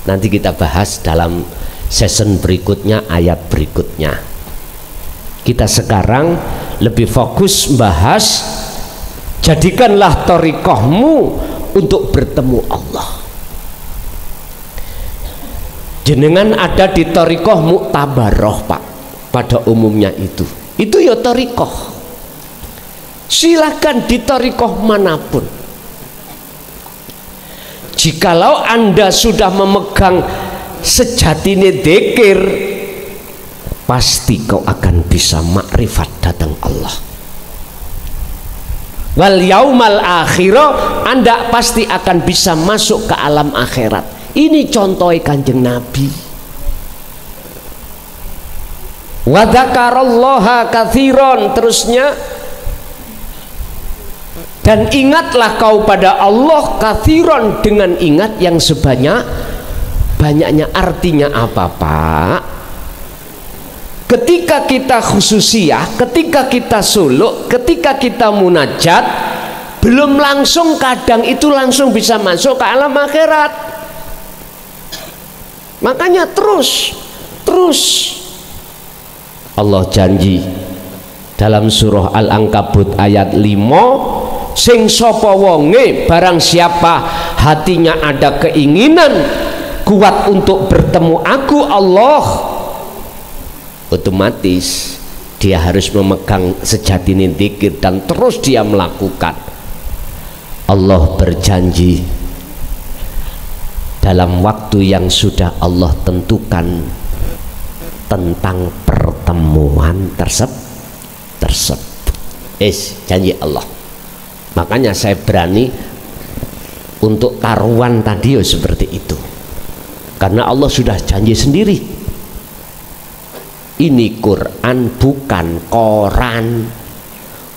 Nanti kita bahas dalam season berikutnya, ayat berikutnya. Kita sekarang lebih fokus bahas, jadikanlah thariqahmu untuk bertemu Allah. Jenengan ada di thariqah muktabaroh, Pak. Pada umumnya itu ya thariqah. Silakan di thariqah manapun. Jikalau Anda sudah memegang sejatine dzikir, pasti kau akan bisa makrifat datang Allah. Wal yaumal akhirah, Anda pasti akan bisa masuk ke alam akhirat. Ini contoh Kanjeng Nabi. Wa dzakarallaha katsiran, terusnya, dan ingatlah kau pada Allah katsiran, dengan ingat yang sebanyak-banyaknya. Artinya apa, Pak? Ketika kita khususiyah, ketika kita suluk, ketika kita munajat, belum langsung, kadang itu langsung bisa masuk ke alam akhirat. Makanya terus Allah janji dalam surah Al-Ankabut ayat 5, sing sapa wonge, barang siapa hatinya ada keinginan kuat untuk bertemu aku Allah, otomatis dia harus memegang sejatine dzikir dan terus dia melakukan. Allah berjanji dalam waktu yang sudah Allah tentukan tentang pertemuan tersebut. Janji Allah. Makanya saya berani untuk taruhan tadi ya seperti itu, karena Allah sudah janji sendiri. Ini Quran bukan koran.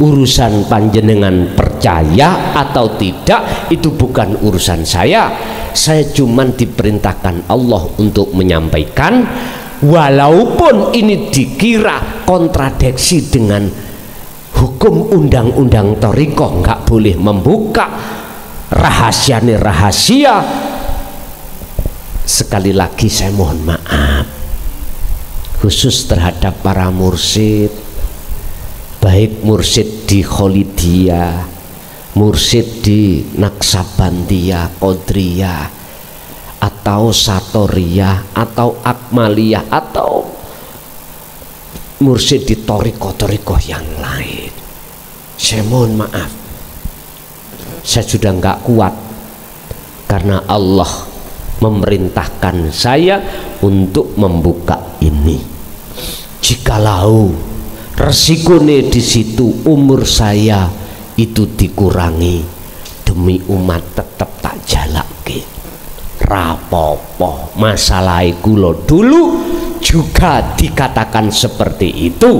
Urusan panjenengan percaya atau tidak itu bukan urusan saya. Saya cuman diperintahkan Allah untuk menyampaikan, walaupun ini dikira kontradiksi dengan hukum undang-undang thariqah, nggak boleh membuka rahasiane rahasia. Sekali lagi saya mohon maaf, khusus terhadap para mursyid, baik mursyid di Kholidiyah, mursyid di Naksabandiyah, Qadiriyah, atau Satoriyah, atau Akmaliyah, atau mursyid di thariqah-thariqah yang lain. Saya mohon maaf, saya sudah nggak kuat, karena Allah memerintahkan saya untuk membuka ini. Jikalau resikone di situ, umur saya itu dikurangi demi umat tetap tak jalake. Rapopo, masalah kula dulu juga dikatakan seperti itu.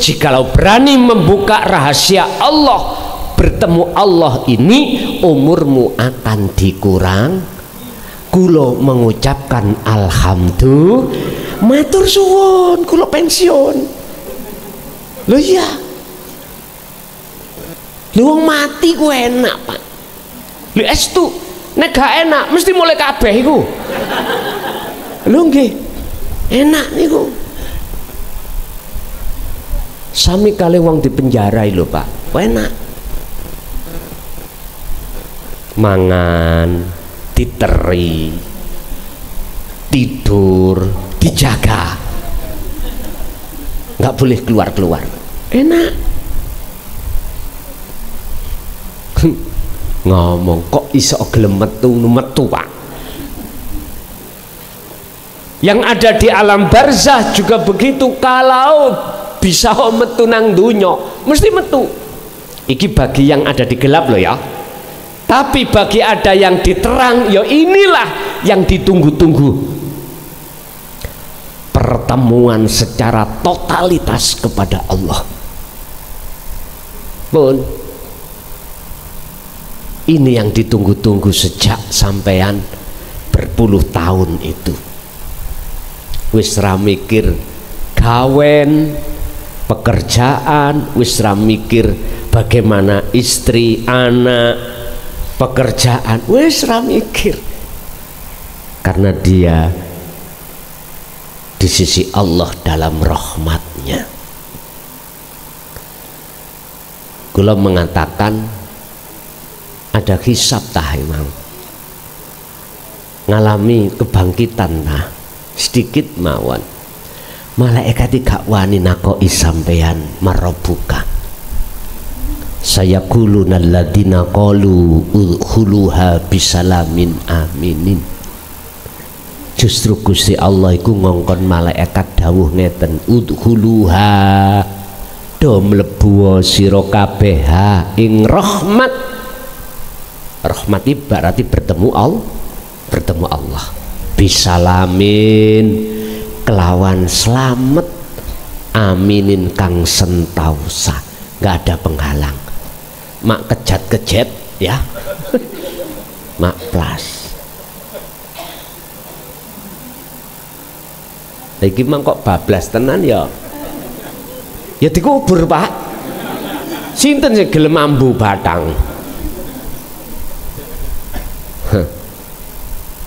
Jikalau berani membuka rahasia Allah, bertemu Allah ini, umurmu akan dikurang. Kulo mengucapkan alhamdulillah, matur suwun, kulo pensiun. Loh iya, wong mati ku enak, Pak. Lho estu nek gak enak mesti mulai kabeh iku. Lho nggih, enak niku. Sami kali wong dipenjarai lho, Pak. Enak. Mangan, diteri, tidur, dijaga, nggak boleh keluar-keluar, enak. Ngomong kok iso gelem metu, Pak. Yang ada di alam barzah juga begitu. Kalau bisa metu nang dunya, mesti metu. Iki bagi yang ada di gelap loh ya. Tapi bagi ada yang diterang, ya inilah yang ditunggu-tunggu, pertemuan secara totalitas kepada Allah. Pun ini yang ditunggu-tunggu sejak sampean berpuluh tahun itu. Wisra mikir gawen pekerjaan, wisra mikir bagaimana istri, anak, pekerjaan, wis ra mikir, karena dia di sisi Allah dalam rahmatnya. Kula mengatakan ada hisab tah emang, ngalami kebangkitan tah sedikit mawon, malaikat gak wani nakoki sampean marobuka. Saya kulunal ladina qalu udkhuluha bisalamin aminin. Justru Gusti Allah iku ngongkon malaikat dawuh ngeten, udkhuluha do mlebu sira kabeh ing rahmat. Rahmat iki berarti bertemu Allah, bertemu Allah. Bisalamin kelawan selamat, aminin kang sentausa, nggak ada penghalang. Mak kejat-kejet ya, mak plas. Lagi mangkok bablas tenan ya. Ya dikubur pak. Sinten sing gelem ambu batang.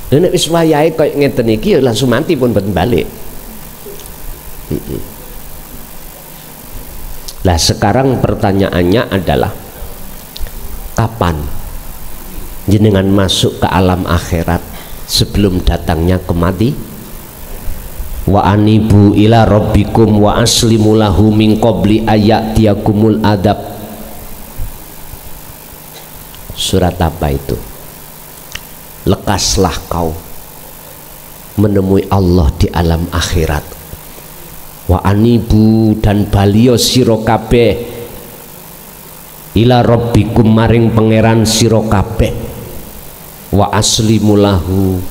Nek wis wayahe koyo ngeten iki ya langsung mati pun boten balik. Lah sekarang pertanyaannya adalah, kapan jenengan masuk ke alam akhirat sebelum datangnya kematian? Wa anibu ila rabbikum wa aslimu lahu min qabli ayatiyakumul adab. Surat apa itu? Lekaslah kau menemui Allah di alam akhirat. Wa anibu dan balio siro kabeh ila rabbikum maring pangeran sira kabeh wa aslimu lahu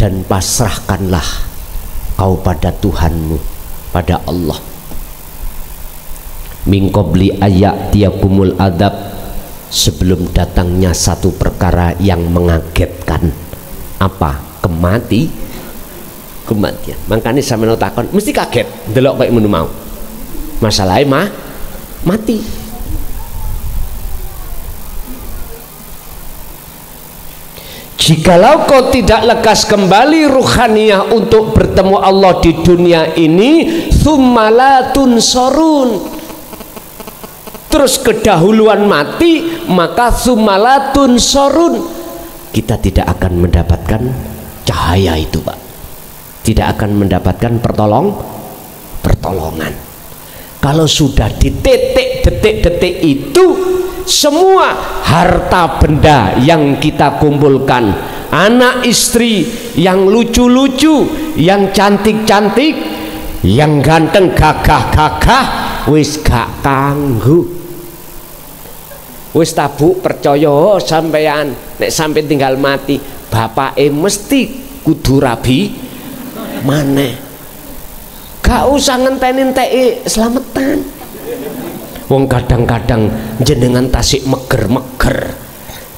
dan pasrahkanlah kau pada Tuhanmu, pada Allah. Min qabli ayatiyakumul adab, sebelum datangnya satu perkara yang mengagetkan. Apa? Kematian. Makanya sampeyan takon mesti kaget delok kaya ngono mau. Masalahe mah mati. Jikalau kau tidak lekas kembali ruhaniyah untuk bertemu Allah di dunia ini, tsummalatun sorun, terus kedahuluan mati, maka tsummalatun sorun, kita tidak akan mendapatkan cahaya itu pak, tidak akan mendapatkan pertolongan. Kalau sudah di titik detik-detik itu, semua harta benda yang kita kumpulkan, anak istri yang lucu-lucu, yang cantik-cantik, yang ganteng gagah-gagah, wis gak kanggu. Wis tabuk percaya sampean, nek sampe tinggal mati, bapake mesti kudu rabi maneh. Gak usah ngenteni teki selamatan. Wong kadang-kadang jenengan tasik meger-meger,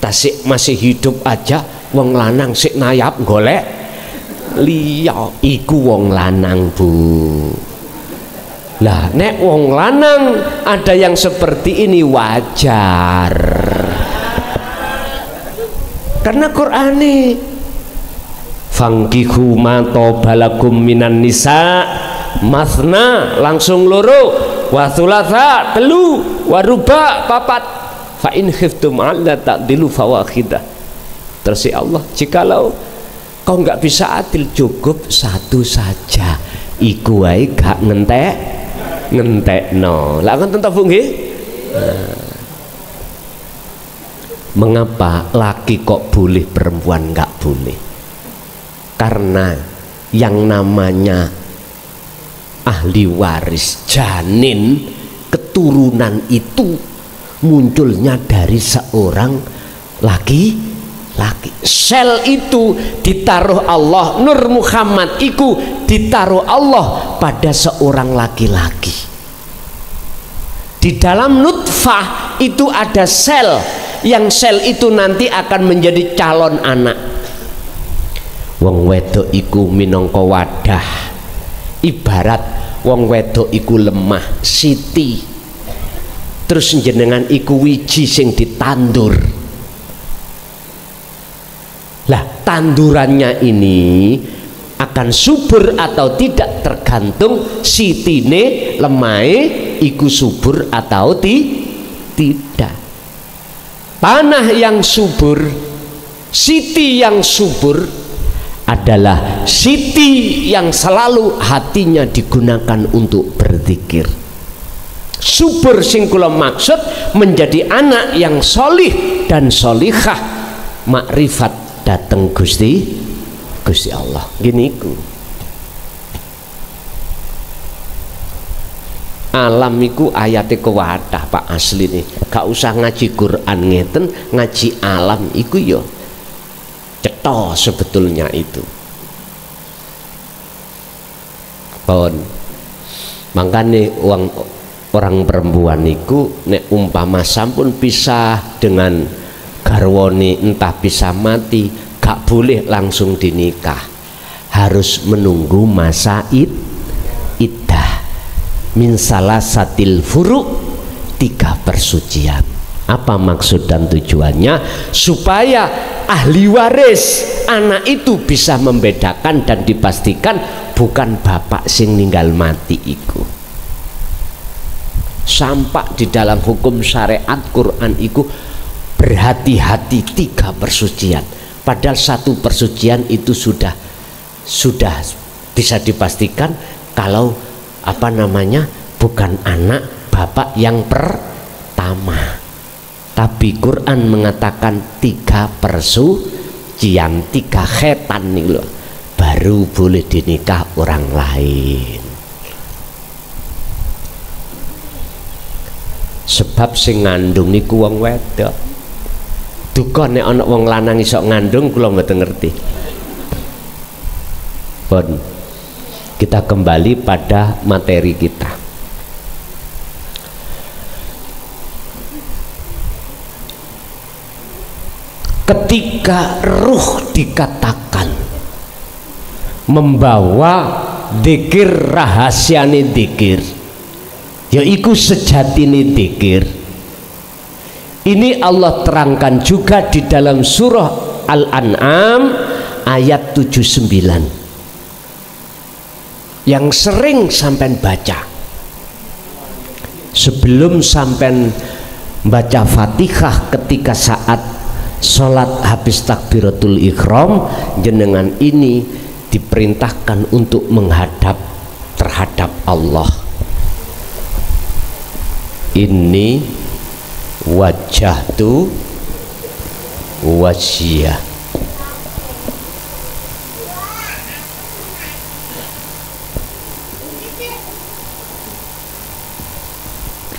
tasik masih hidup aja, wong lanang sik nayap golek liya, iku wong lanang bu. Lah nek wong lanang ada yang seperti ini wajar, karena Qur'ane fankihu ma tobalakum minan nisa' masna langsung loro wasulatha telu waruba papat fa in khiftum alla ta'dilu fawahidah. Terus Allah, jikalau kau nggak bisa adil, cukup satu saja, iku wae gak ngentekno. Lah kan tentang nggih. Mengapa laki kok boleh, perempuan nggak boleh? Karena yang namanya ahli waris, janin, keturunan itu munculnya dari seorang laki-laki. Sel itu ditaruh Allah, Nur Muhammad iku ditaruh Allah pada seorang laki-laki. Di dalam nutfah itu ada sel, yang sel itu nanti akan menjadi calon anak. Wong wedok iku minangka wadah, ibarat wong wedok iku lemah siti. Terus jenengan iku wiji sing ditandur. Lah, tandurannya ini akan subur atau tidak tergantung sitine lemai iku subur atau tidak. Tanah yang subur, siti yang subur adalah siti yang selalu hatinya digunakan untuk berzikir. Subur sing kula maksud menjadi anak yang solih dan solihah, makrifat dateng Gusti Allah. Gini ku alamiku ayate kewadah Pak asli nih, gak usah ngaji Quran ngeten, ngaji alam iku yo cetha sebetulnya itu pon. Mangkane uang orang perempuan niku nek umpama sampun pisah dengan garwani entah pisah mati, gak boleh langsung dinikah, harus menunggu masa iddah min salasatil furu', 3 persucian. Apa maksud dan tujuannya? Supaya ahli waris anak itu bisa membedakan dan dipastikan bukan bapak sing ninggal mati iku. Sampai di dalam hukum syariat Quran itu berhati-hati 3 persucian, padahal 1 persucian itu sudah bisa dipastikan kalau apa namanya bukan anak bapak yang pertama. Tapi Quran mengatakan 3 persucian, 3 khetan nih loh, baru boleh dinikah orang lain. Sebab sing ngandung niku wong wedok. Duka nek ana wong lanang iso ngandung kula mboten ngerti. Bon. Kita kembali pada materi kita. Ketika ruh dikatakan membawa dzikir, rahasiane dzikir yaitu sejatine dzikir. Ini Allah terangkan juga di dalam surah Al-An'am ayat 79 yang sering sampean baca. Sebelum sampean baca Fatihah, ketika saat sholat habis takbiratul ikhram, jenengan ini diperintahkan untuk menghadap terhadap Allah. Inni wajjahtu wajhiya,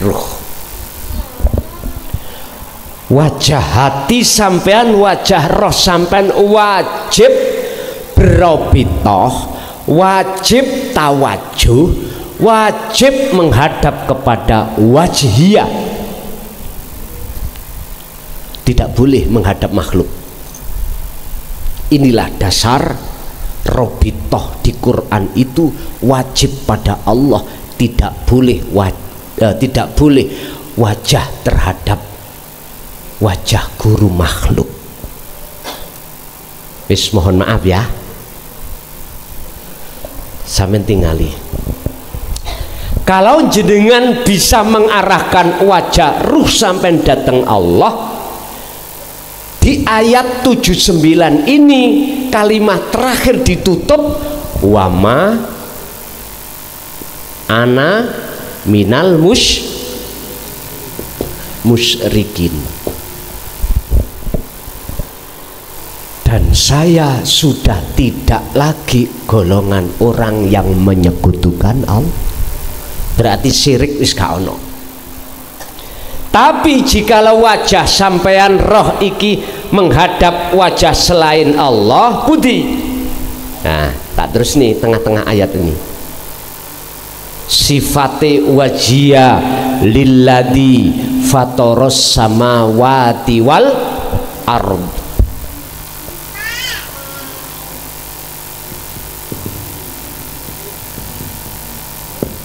ruh wajah hati sampean, wajah roh sampean wajib berobitoh, wajib tawajuh, wajib menghadap kepada wajhiyah. Tidak boleh menghadap makhluk. Inilah dasar robitoh di Quran itu wajib pada Allah, tidak boleh wajah terhadap wajah guru makhluk. Wis mohon maaf ya. Sampeyan tingali. Kalau jenengan bisa mengarahkan wajah ruh sampai datang Allah, di ayat 79 ini kalimat terakhir ditutup wama ana minal musyrikin, dan saya sudah tidak lagi golongan orang yang menyekutukan Allah. Berarti syirik wis gak ono. Tapi jikalau wajah sampean roh iki menghadap wajah selain Allah, budi. Nah, tak terus nih tengah-tengah ayat ini. Sifate wajia lilladhi fatoros samawati wal ard.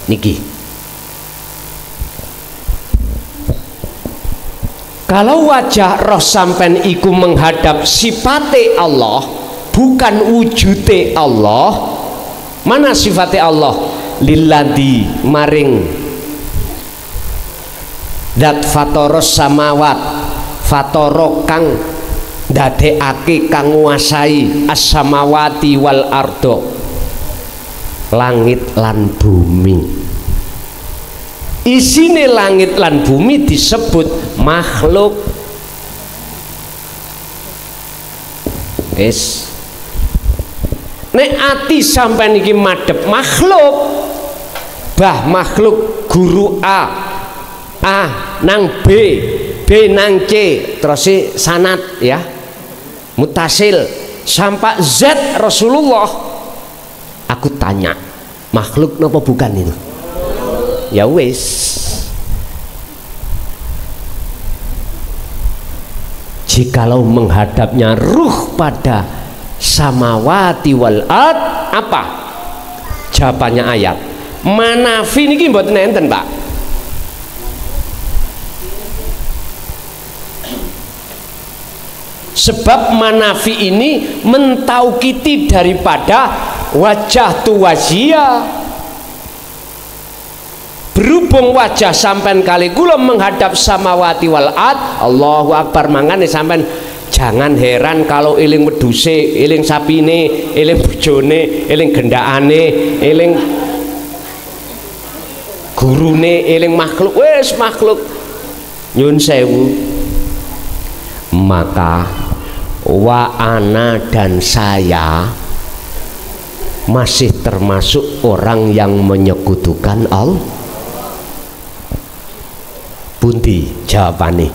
Niki, kalau wajah roh sampean iku menghadap sifate Allah, bukan wujute Allah. Mana sifate Allah? Lilladhi maring dat fatoros samawat, fatoro kang dadekake kang nguasai as-samawati wal ardo, langit lan bumi. Isine langit lan bumi disebut makhluk. Wis. Nek ati sampean iki madhep makhluk, bah makhluk guru A nang B, B nang C, terus sanad ya. Mutasil sampai Z Rasulullah. Aku tanya, makhluk apa bukan itu? Ya wis. Jikalau menghadapnya ruh pada samawati wal ard, apa jawabannya ayat? Manafi niki mboten enten, Pak. Sebab manafi ini mentaukiti daripada wajah tu wajia. Berhubung wajah sampean kali kula menghadap samawati wal ard, Allahu akbar, mangane sampean jangan heran kalau eling wedhuse, eling sapine, eling bojone, eling gendakane, eling gurune, eling makhluk. Wis makhluk. Nyun sewu. Maka wa ana dan saya masih termasuk orang yang menyekutukan Allah. Pundi jawabane?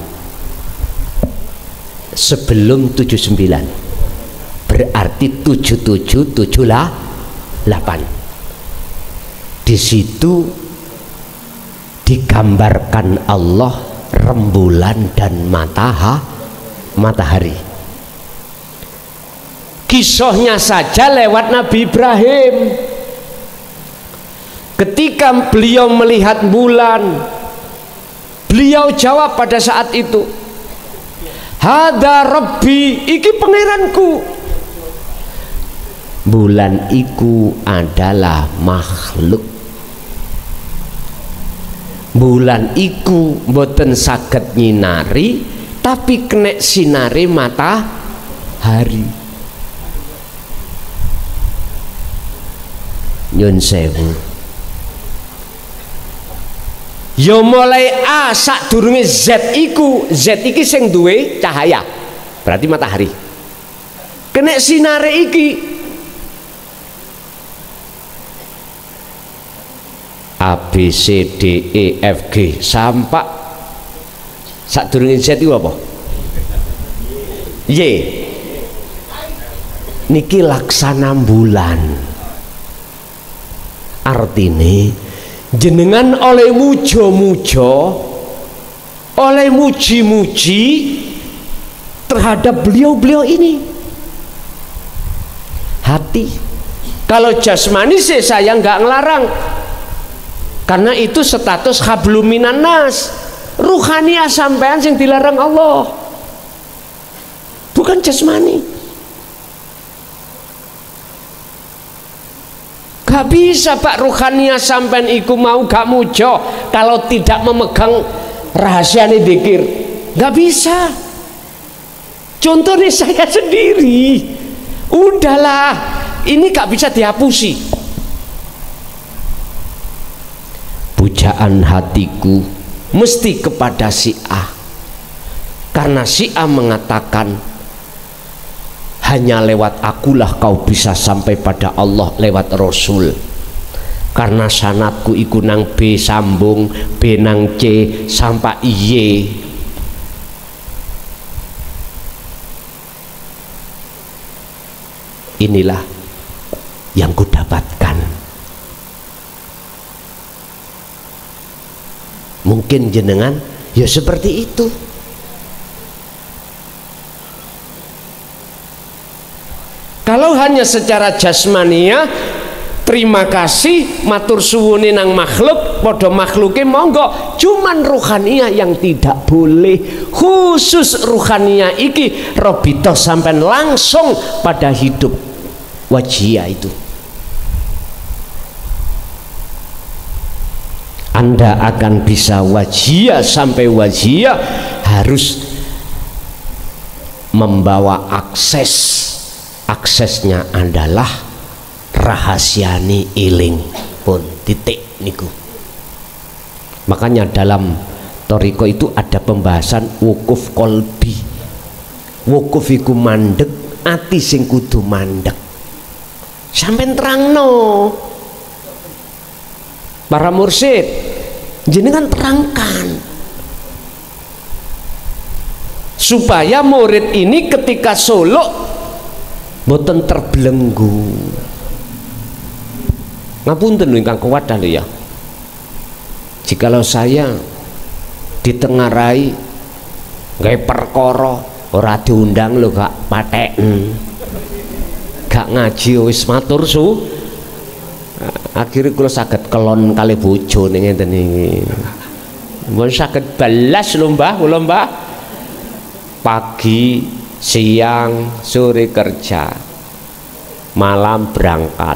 Sebelum 79 berarti 77, 78. Di situ digambarkan Allah rembulan dan matahari. Kisahnya saja lewat Nabi Ibrahim. Ketika beliau melihat bulan, beliau jawab pada saat itu, "Hada Rabbi, iki pangeranku." Bulan iku adalah makhluk. Bulan iku boten saged nyinari, tapi kena sinari matahari. Nyun sewu. Yo mulai A sadurunge Z iku, Z iki sing duwe cahaya, berarti matahari. Kena sinare iki. A B C D E F G sampai sadurunge Z iku apa? Y. Niki laksana bulan. Artine jenengan oleh mujo-mujo, oleh muji-muji terhadap beliau-beliau ini. Hati, kalau jasmani sih saya nggak ngelarang, karena itu status habluminan nas. Ruhaniah sampean yang dilarang Allah, bukan jasmani. Gak bisa Pak, ruhania sampean iku mau gak mujo kalau tidak memegang rahasia dzikir. Gak bisa. Contohnya saya sendiri. Udahlah, ini gak bisa dihapusi. Pujaan hatiku mesti kepada si A, karena si A mengatakan hanya lewat akulah kau bisa sampai pada Allah lewat Rasul. karena sanatku iku nang B sambung B nang C sampai Y. Inilah yang ku dapatkan. Mungkin jenengan ya seperti itu. Kalau hanya secara jasmania, terima kasih matur suwune nang makhluk, podo makhluke monggo, cuman ruhania yang tidak boleh. Khusus ruhania iki robito sampean langsung pada hidup wajia itu. Anda akan bisa wajia sampai wajia harus membawa akses. Aksesnya adalah rahasiani iling pun titik niku. Makanya dalam toriko itu ada pembahasan wukuf kolbi. Wukuf iku mandek, ati sing kudu mandek. Sampai terangno para mursyid, jenengan terangkan supaya murid ini ketika solok boten terbelenggu. Ngapunten ingkang kuwat dalih ya. Jikalau saya ditengarai gawe perkara ora diundang lho gak pateken. Gak ngaji wis matur su. Akhire kula saged kelon kali bojone ngenten iki. Mun saged balas lho Mbah, kula Mbah. Pagi siang sore kerja malam berangkat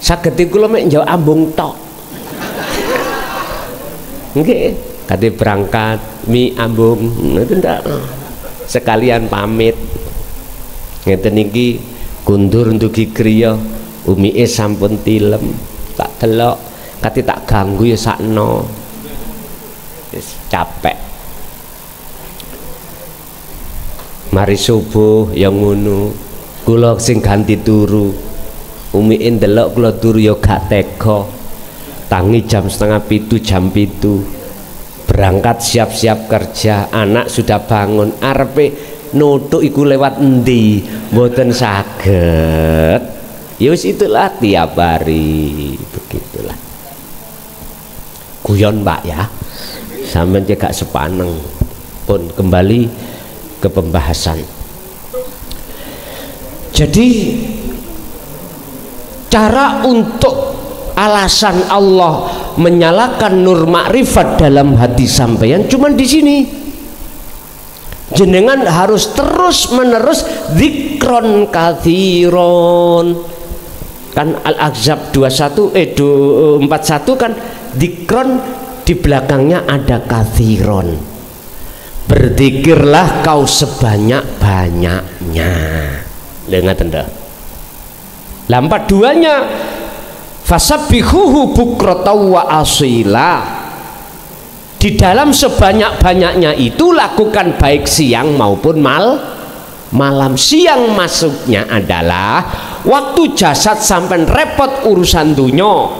saged kula mek njawab ambung tok nggih kate berangkat mi ambung ndak sekalian pamit ngeten iki kundur ndugi griya umike sampun tilem tak delok kate tak ganggu ya sakno wis capek. Mari subuh yang ngono kula sing ganti turu umike ndelok kula turu ya gak tega tangi jam 6:30 jam 7 berangkat siap-siap kerja anak sudah bangun arepe nutuk iku lewat endi mboten saged ya wis itulah tiap hari begitulah guyon Pak ya sampean gak sepaneng pun kembali ke pembahasan. Jadi cara untuk alasan Allah menyalakan nur makrifat dalam hati sampeyan cuman di sini. Jenengan harus terus menerus dzikron katsiron. Kan Al-Ahzab 41 kan dzikron di belakangnya ada katsiron. Berzikirlah kau sebanyak-banyaknya. Dengar tanda. Lampat duanya fasabbihuhu bukratan wa asila. Di dalam sebanyak-banyaknya itu lakukan baik siang maupun malam. Siang masuknya adalah waktu jasad sampai repot urusan dunya.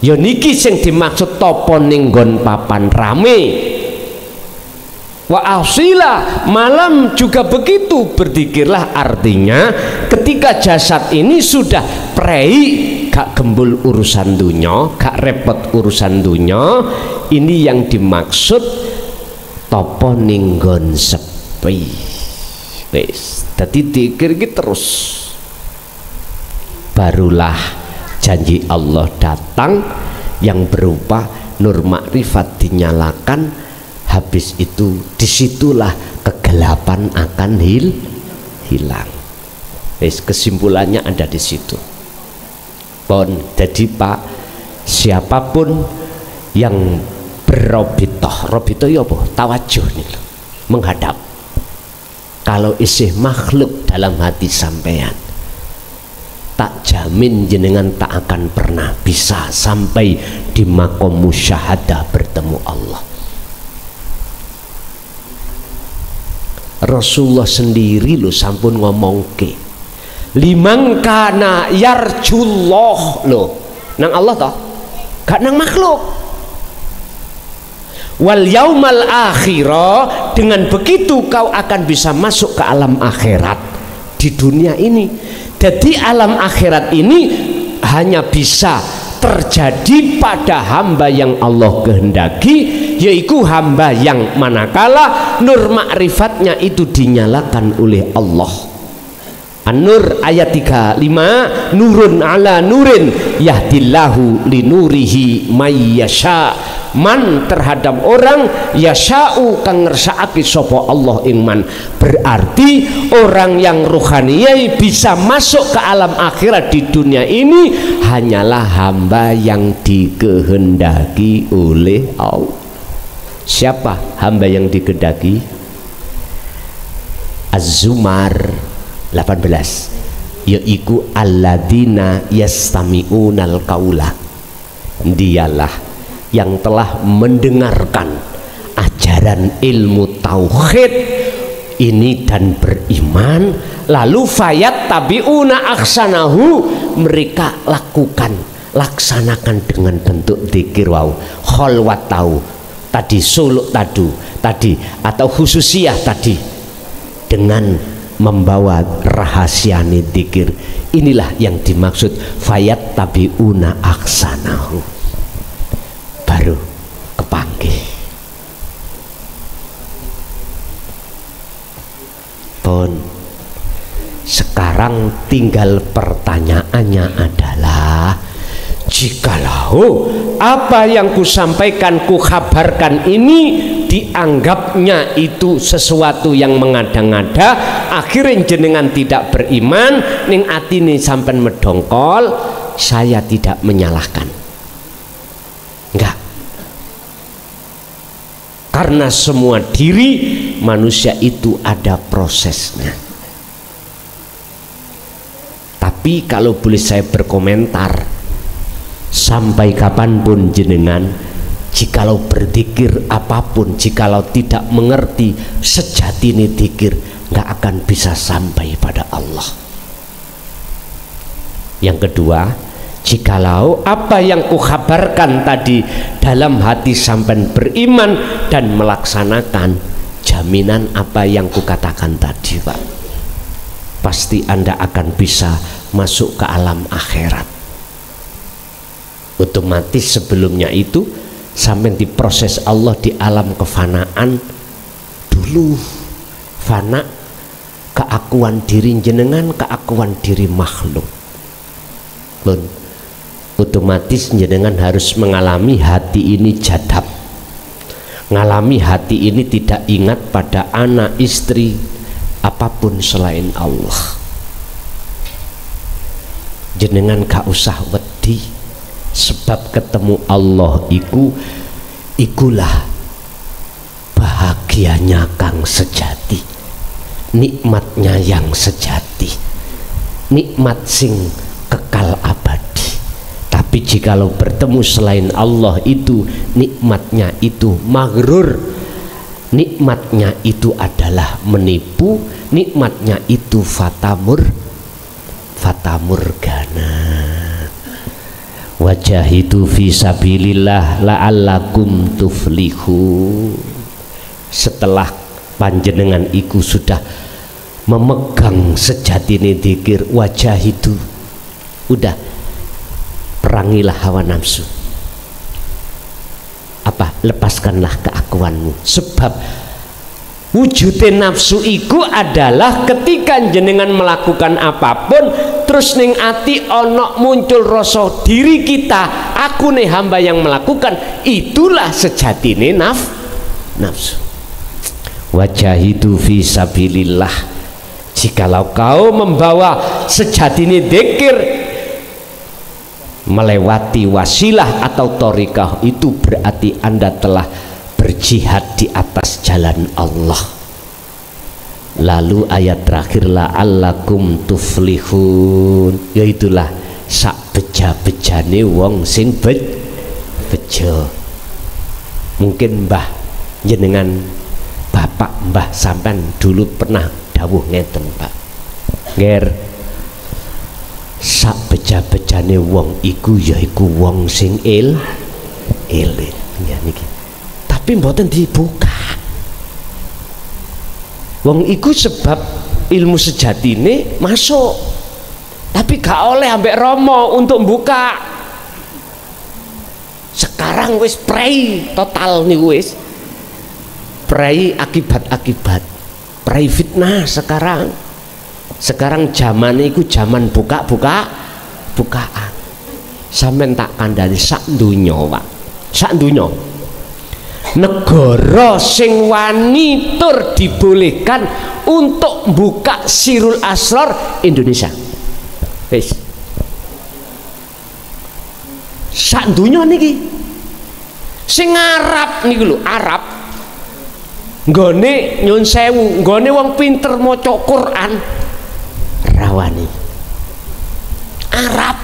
Ya niki sing dimaksud topo ning nggon papan rame. Wa asila malam juga begitu berzikirlah artinya ketika jasad ini sudah prei gak gembul urusan dunya gak repot urusan dunya ini yang dimaksud topo ninggon sepi wis dadi dzikir iki terus barulah janji Allah datang yang berupa nur makrifat dinyalakan. Habis itu disitulah kegelapan akan hilang. Kesimpulannya ada di situ. Jadi Pak, siapapun yang berobitoh, robitoh ya apa? Tawajuh nih, menghadap. Kalau isih makhluk dalam hati sampean, tak jamin jenengan tak akan pernah bisa sampai di makom musyahadah bertemu Allah. Rasulullah sendiri lo sampun ngomong ke liman kana yarjullah, loh nang Allah toh, gak nang makhluk. Wal yaumal akhirah, dengan begitu kau akan bisa masuk ke alam akhirat. Di dunia ini, jadi alam akhirat ini hanya bisa terjadi pada hamba yang Allah kehendaki, yaitu hamba yang manakala nur makrifatnya itu dinyalakan oleh Allah. An-Nur ayat 35, nurun ala nurin yahdillahu linurihi may yasha, man terhadap orang yasha'u kang ngersa'aki sapa Allah ing man. Berarti orang yang ruhaniyai bisa masuk ke alam akhirat di dunia ini hanyalah hamba yang dikehendaki oleh Allah. Siapa hamba yang dikehendaki? Az-Zumar 18, yaitu alladzina yastami'unal qaula, dialah yang telah mendengarkan ajaran ilmu tauhid ini dan beriman, lalu fayat tabi'una aksanahu, mereka lakukan, laksanakan dengan bentuk dzikir, wau kholwat tau tadi, suluk tadu tadi, atau khususiyah tadi, dengan membawa rahasia dzikir. Inilah yang dimaksud fayat tabiuna aksanahu, baru kepanggih. Bon, sekarang tinggal pertanyaannya adalah, jikalau apa yang kusampaikan, kuhabarkan ini dianggapnya itu sesuatu yang mengada-ngada, akhirnya jenengan tidak beriman, ning atine sampean medongkol, saya tidak menyalahkan. Enggak. Karena semua diri manusia itu ada prosesnya. Tapi kalau boleh saya berkomentar, sampai kapanpun jenengan jikalau berzikir apapun, jikalau tidak mengerti sejati ini dzikir, nggak akan bisa sampai pada Allah. Yang kedua, jikalau apa yang kuhabarkan tadi dalam hati sampean beriman dan melaksanakan, jaminan apa yang kukatakan tadi, Pak, pasti Anda akan bisa masuk ke alam akhirat. Otomatis sebelumnya itu sampai diproses Allah di alam kefanaan dulu, fana keakuan diri jenengan, keakuan diri makhluk. Lun, otomatis jenengan harus mengalami hati ini jadab, mengalami hati ini tidak ingat pada anak, istri, apapun selain Allah. Jenengan gak usah wedi, sebab ketemu Allah iku, ikulah bahagianya kang sejati, nikmatnya yang sejati, nikmat sing kekal abadi. Tapi jikalau bertemu selain Allah itu, nikmatnya itu maghrur, nikmatnya itu adalah menipu, nikmatnya itu fatamurgana. Wajahidu fi sabilillah la'allakum tuflihu. Setelah panjenengan iku sudah memegang sejatine dzikir, wajahidu, udah perangilah hawa nafsu. Apa? Lepaskanlah keakuanmu, sebab wujudnya nafsu iku adalah ketika jenengan melakukan apapun terus ning ati onok muncul rasa diri kita, aku nih hamba yang melakukan, itulah sejatine nafsu. Wajahidu fi sabilillah, jikalau kau membawa sejatine dzikir melewati wasilah atau thariqah, itu berarti Anda telah berjihad di atas jalan Allah. Lalu ayat terakhir la'allakum tuflihun, yaitulah sak beja-bejane wong sing bejo. Mungkin mbah jenengan, bapak mbah sampean dulu pernah dawuh ngeten, Pak Ger, sak beca-becane wong iku yaiku wong sing elit ya niki. Tapi mboten dibuka. Wong iku sebab ilmu sejatine masuk. Tapi gak oleh ambek romo untuk buka. Sekarang wis prei total nih wis. Prei akibat-akibat, prei fitnah sekarang. Sekarang zaman itu zaman bukaan. Sampeyan tak kandhani sak donya, Pak. Sak donya. Negara sing wani tur dibolehkan untuk buka sirul asrar Indonesia. Wis. Sak donya niki. Sing Arab niku lho, Arab nggone nyun sewu, nggone wong pinter maca Quran rawani Arab.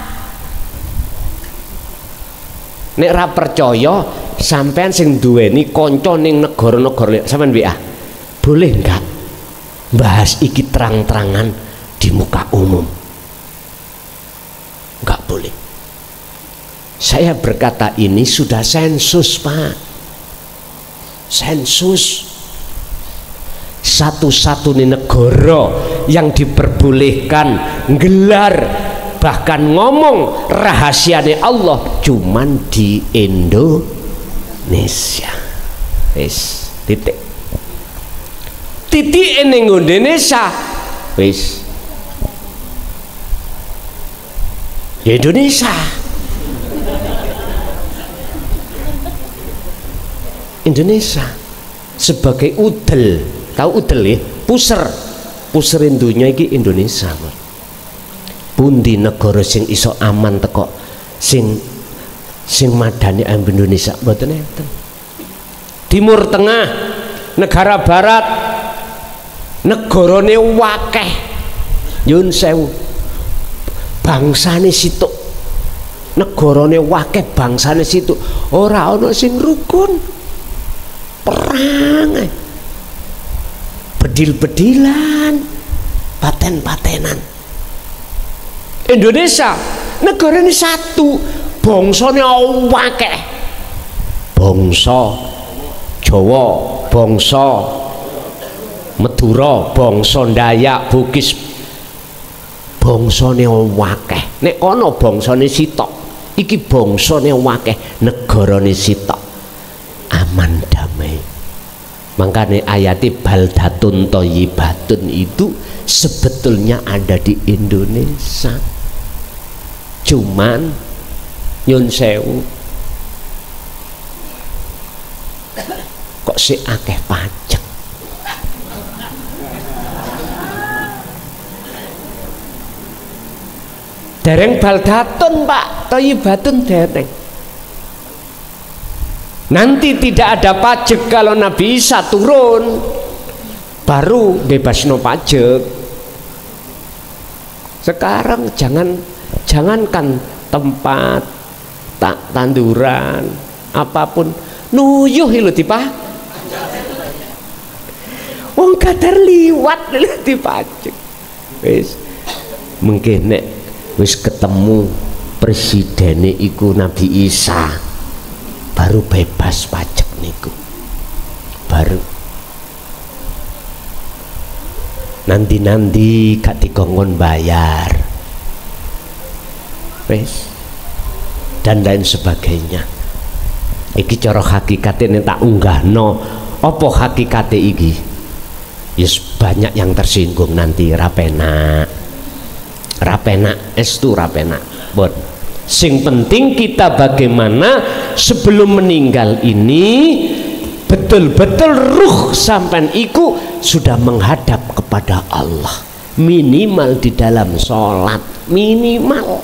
Nek ra percaya sampean sing duweni kanca ning negara-negara sampean WA, boleh enggak bahas iki terang-terangan di muka umum? Enggak boleh. Saya berkata ini sudah sensus, Pak. Sensus. Satu-satunya negara yang diperbolehkan gelar bahkan ngomong rahasianya Allah cuman di Indonesia. Wis titik titik ning Indonesia, wis Indonesia. Indonesia sebagai udel. Tahu udel ya, puserin dunia iki Indonesia. Pundi negara sing iso aman teko sing madani ambe Indonesia mboten enten. Timur Tengah, negara barat, negarane wakeh. Nyun sewu. Bangsane situk. Negarane wakeh, bangsane situk. Ora ana sing rukun. Perang. Bedil-bedilan, paten-patenan. Indonesia negara ini satu, bongsanya wakeh, bongso Jawa, bongso Madura, bongso Dayak, Bugis, bongsanya wakeh. Nek ana bongsanya sitok, iki bongsanya wakeh, negara ini sitok, aman damai. Makanya ayati baldatun toyibatun itu sebetulnya ada di Indonesia. Cuman nyun sewu kok si akeh pajak. Dereng baldatun, Pak, toyibatun dereng. Nanti tidak ada pajak kalau Nabi Isa turun baru bebas no pajak. Sekarang jangankan tempat tanduran apapun nuyuh lho dipah. Wong kadar liwat lho dipajak. Wis mungkin nek wis ketemu presidene iku Nabi Isa baru bebas pajak niku. Baru nanti gak dikongkon bayar wis dan lain sebagainya. Iki cara hakikate tak unggahno. Apa hakikate iki? Yes, banyak yang tersinggung nanti rapenak estu rapenak bon. Sing penting kita bagaimana sebelum meninggal ini betul-betul ruh sampean iku sudah menghadap kepada Allah, minimal di dalam sholat, minimal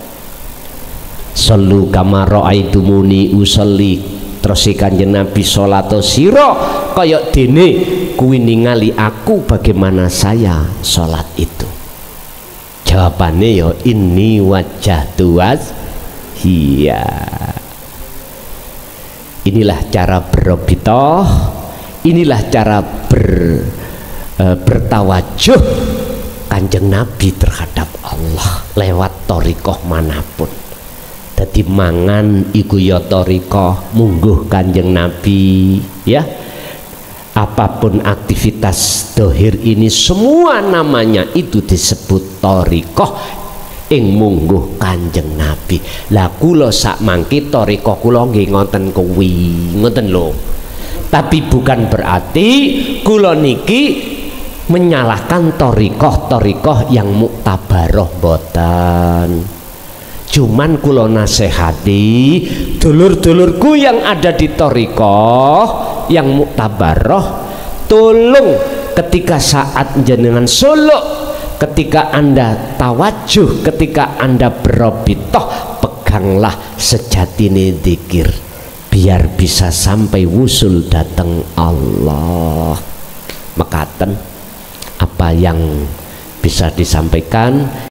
sallu kama raaitumuni usolli. Terus Kanjeng Nabi sholato siro kaya dene kuwi ningali aku bagaimana saya sholat itu. Jawabannya ya inni wajjahtu wajh. Iya, inilah cara berobitoh, inilah cara bertawajuh Kanjeng Nabi terhadap Allah lewat thariqah manapun. Dadi mangan iku ya thariqah, mungguh Kanjeng Nabi ya. Apapun aktivitas dohir ini semua namanya itu disebut thariqah ing mungguh Kanjeng Nabi. Lah kula sak mangke thariqah kula nggih ngoten kuwi, ngoten lho. Tapi bukan berarti kula niki menyalahkan thariqah-thariqah yang muktabaroh boten. Cuman kula nasihati dulur-dulurku yang ada di thariqah yang muktabaroh, tolong ketika saat jenengan solok, ketika Anda tawajuh, ketika Anda berobitoh, peganglah sejatine dzikir biar bisa sampai wusul datang Allah. Mekaten apa yang bisa disampaikan.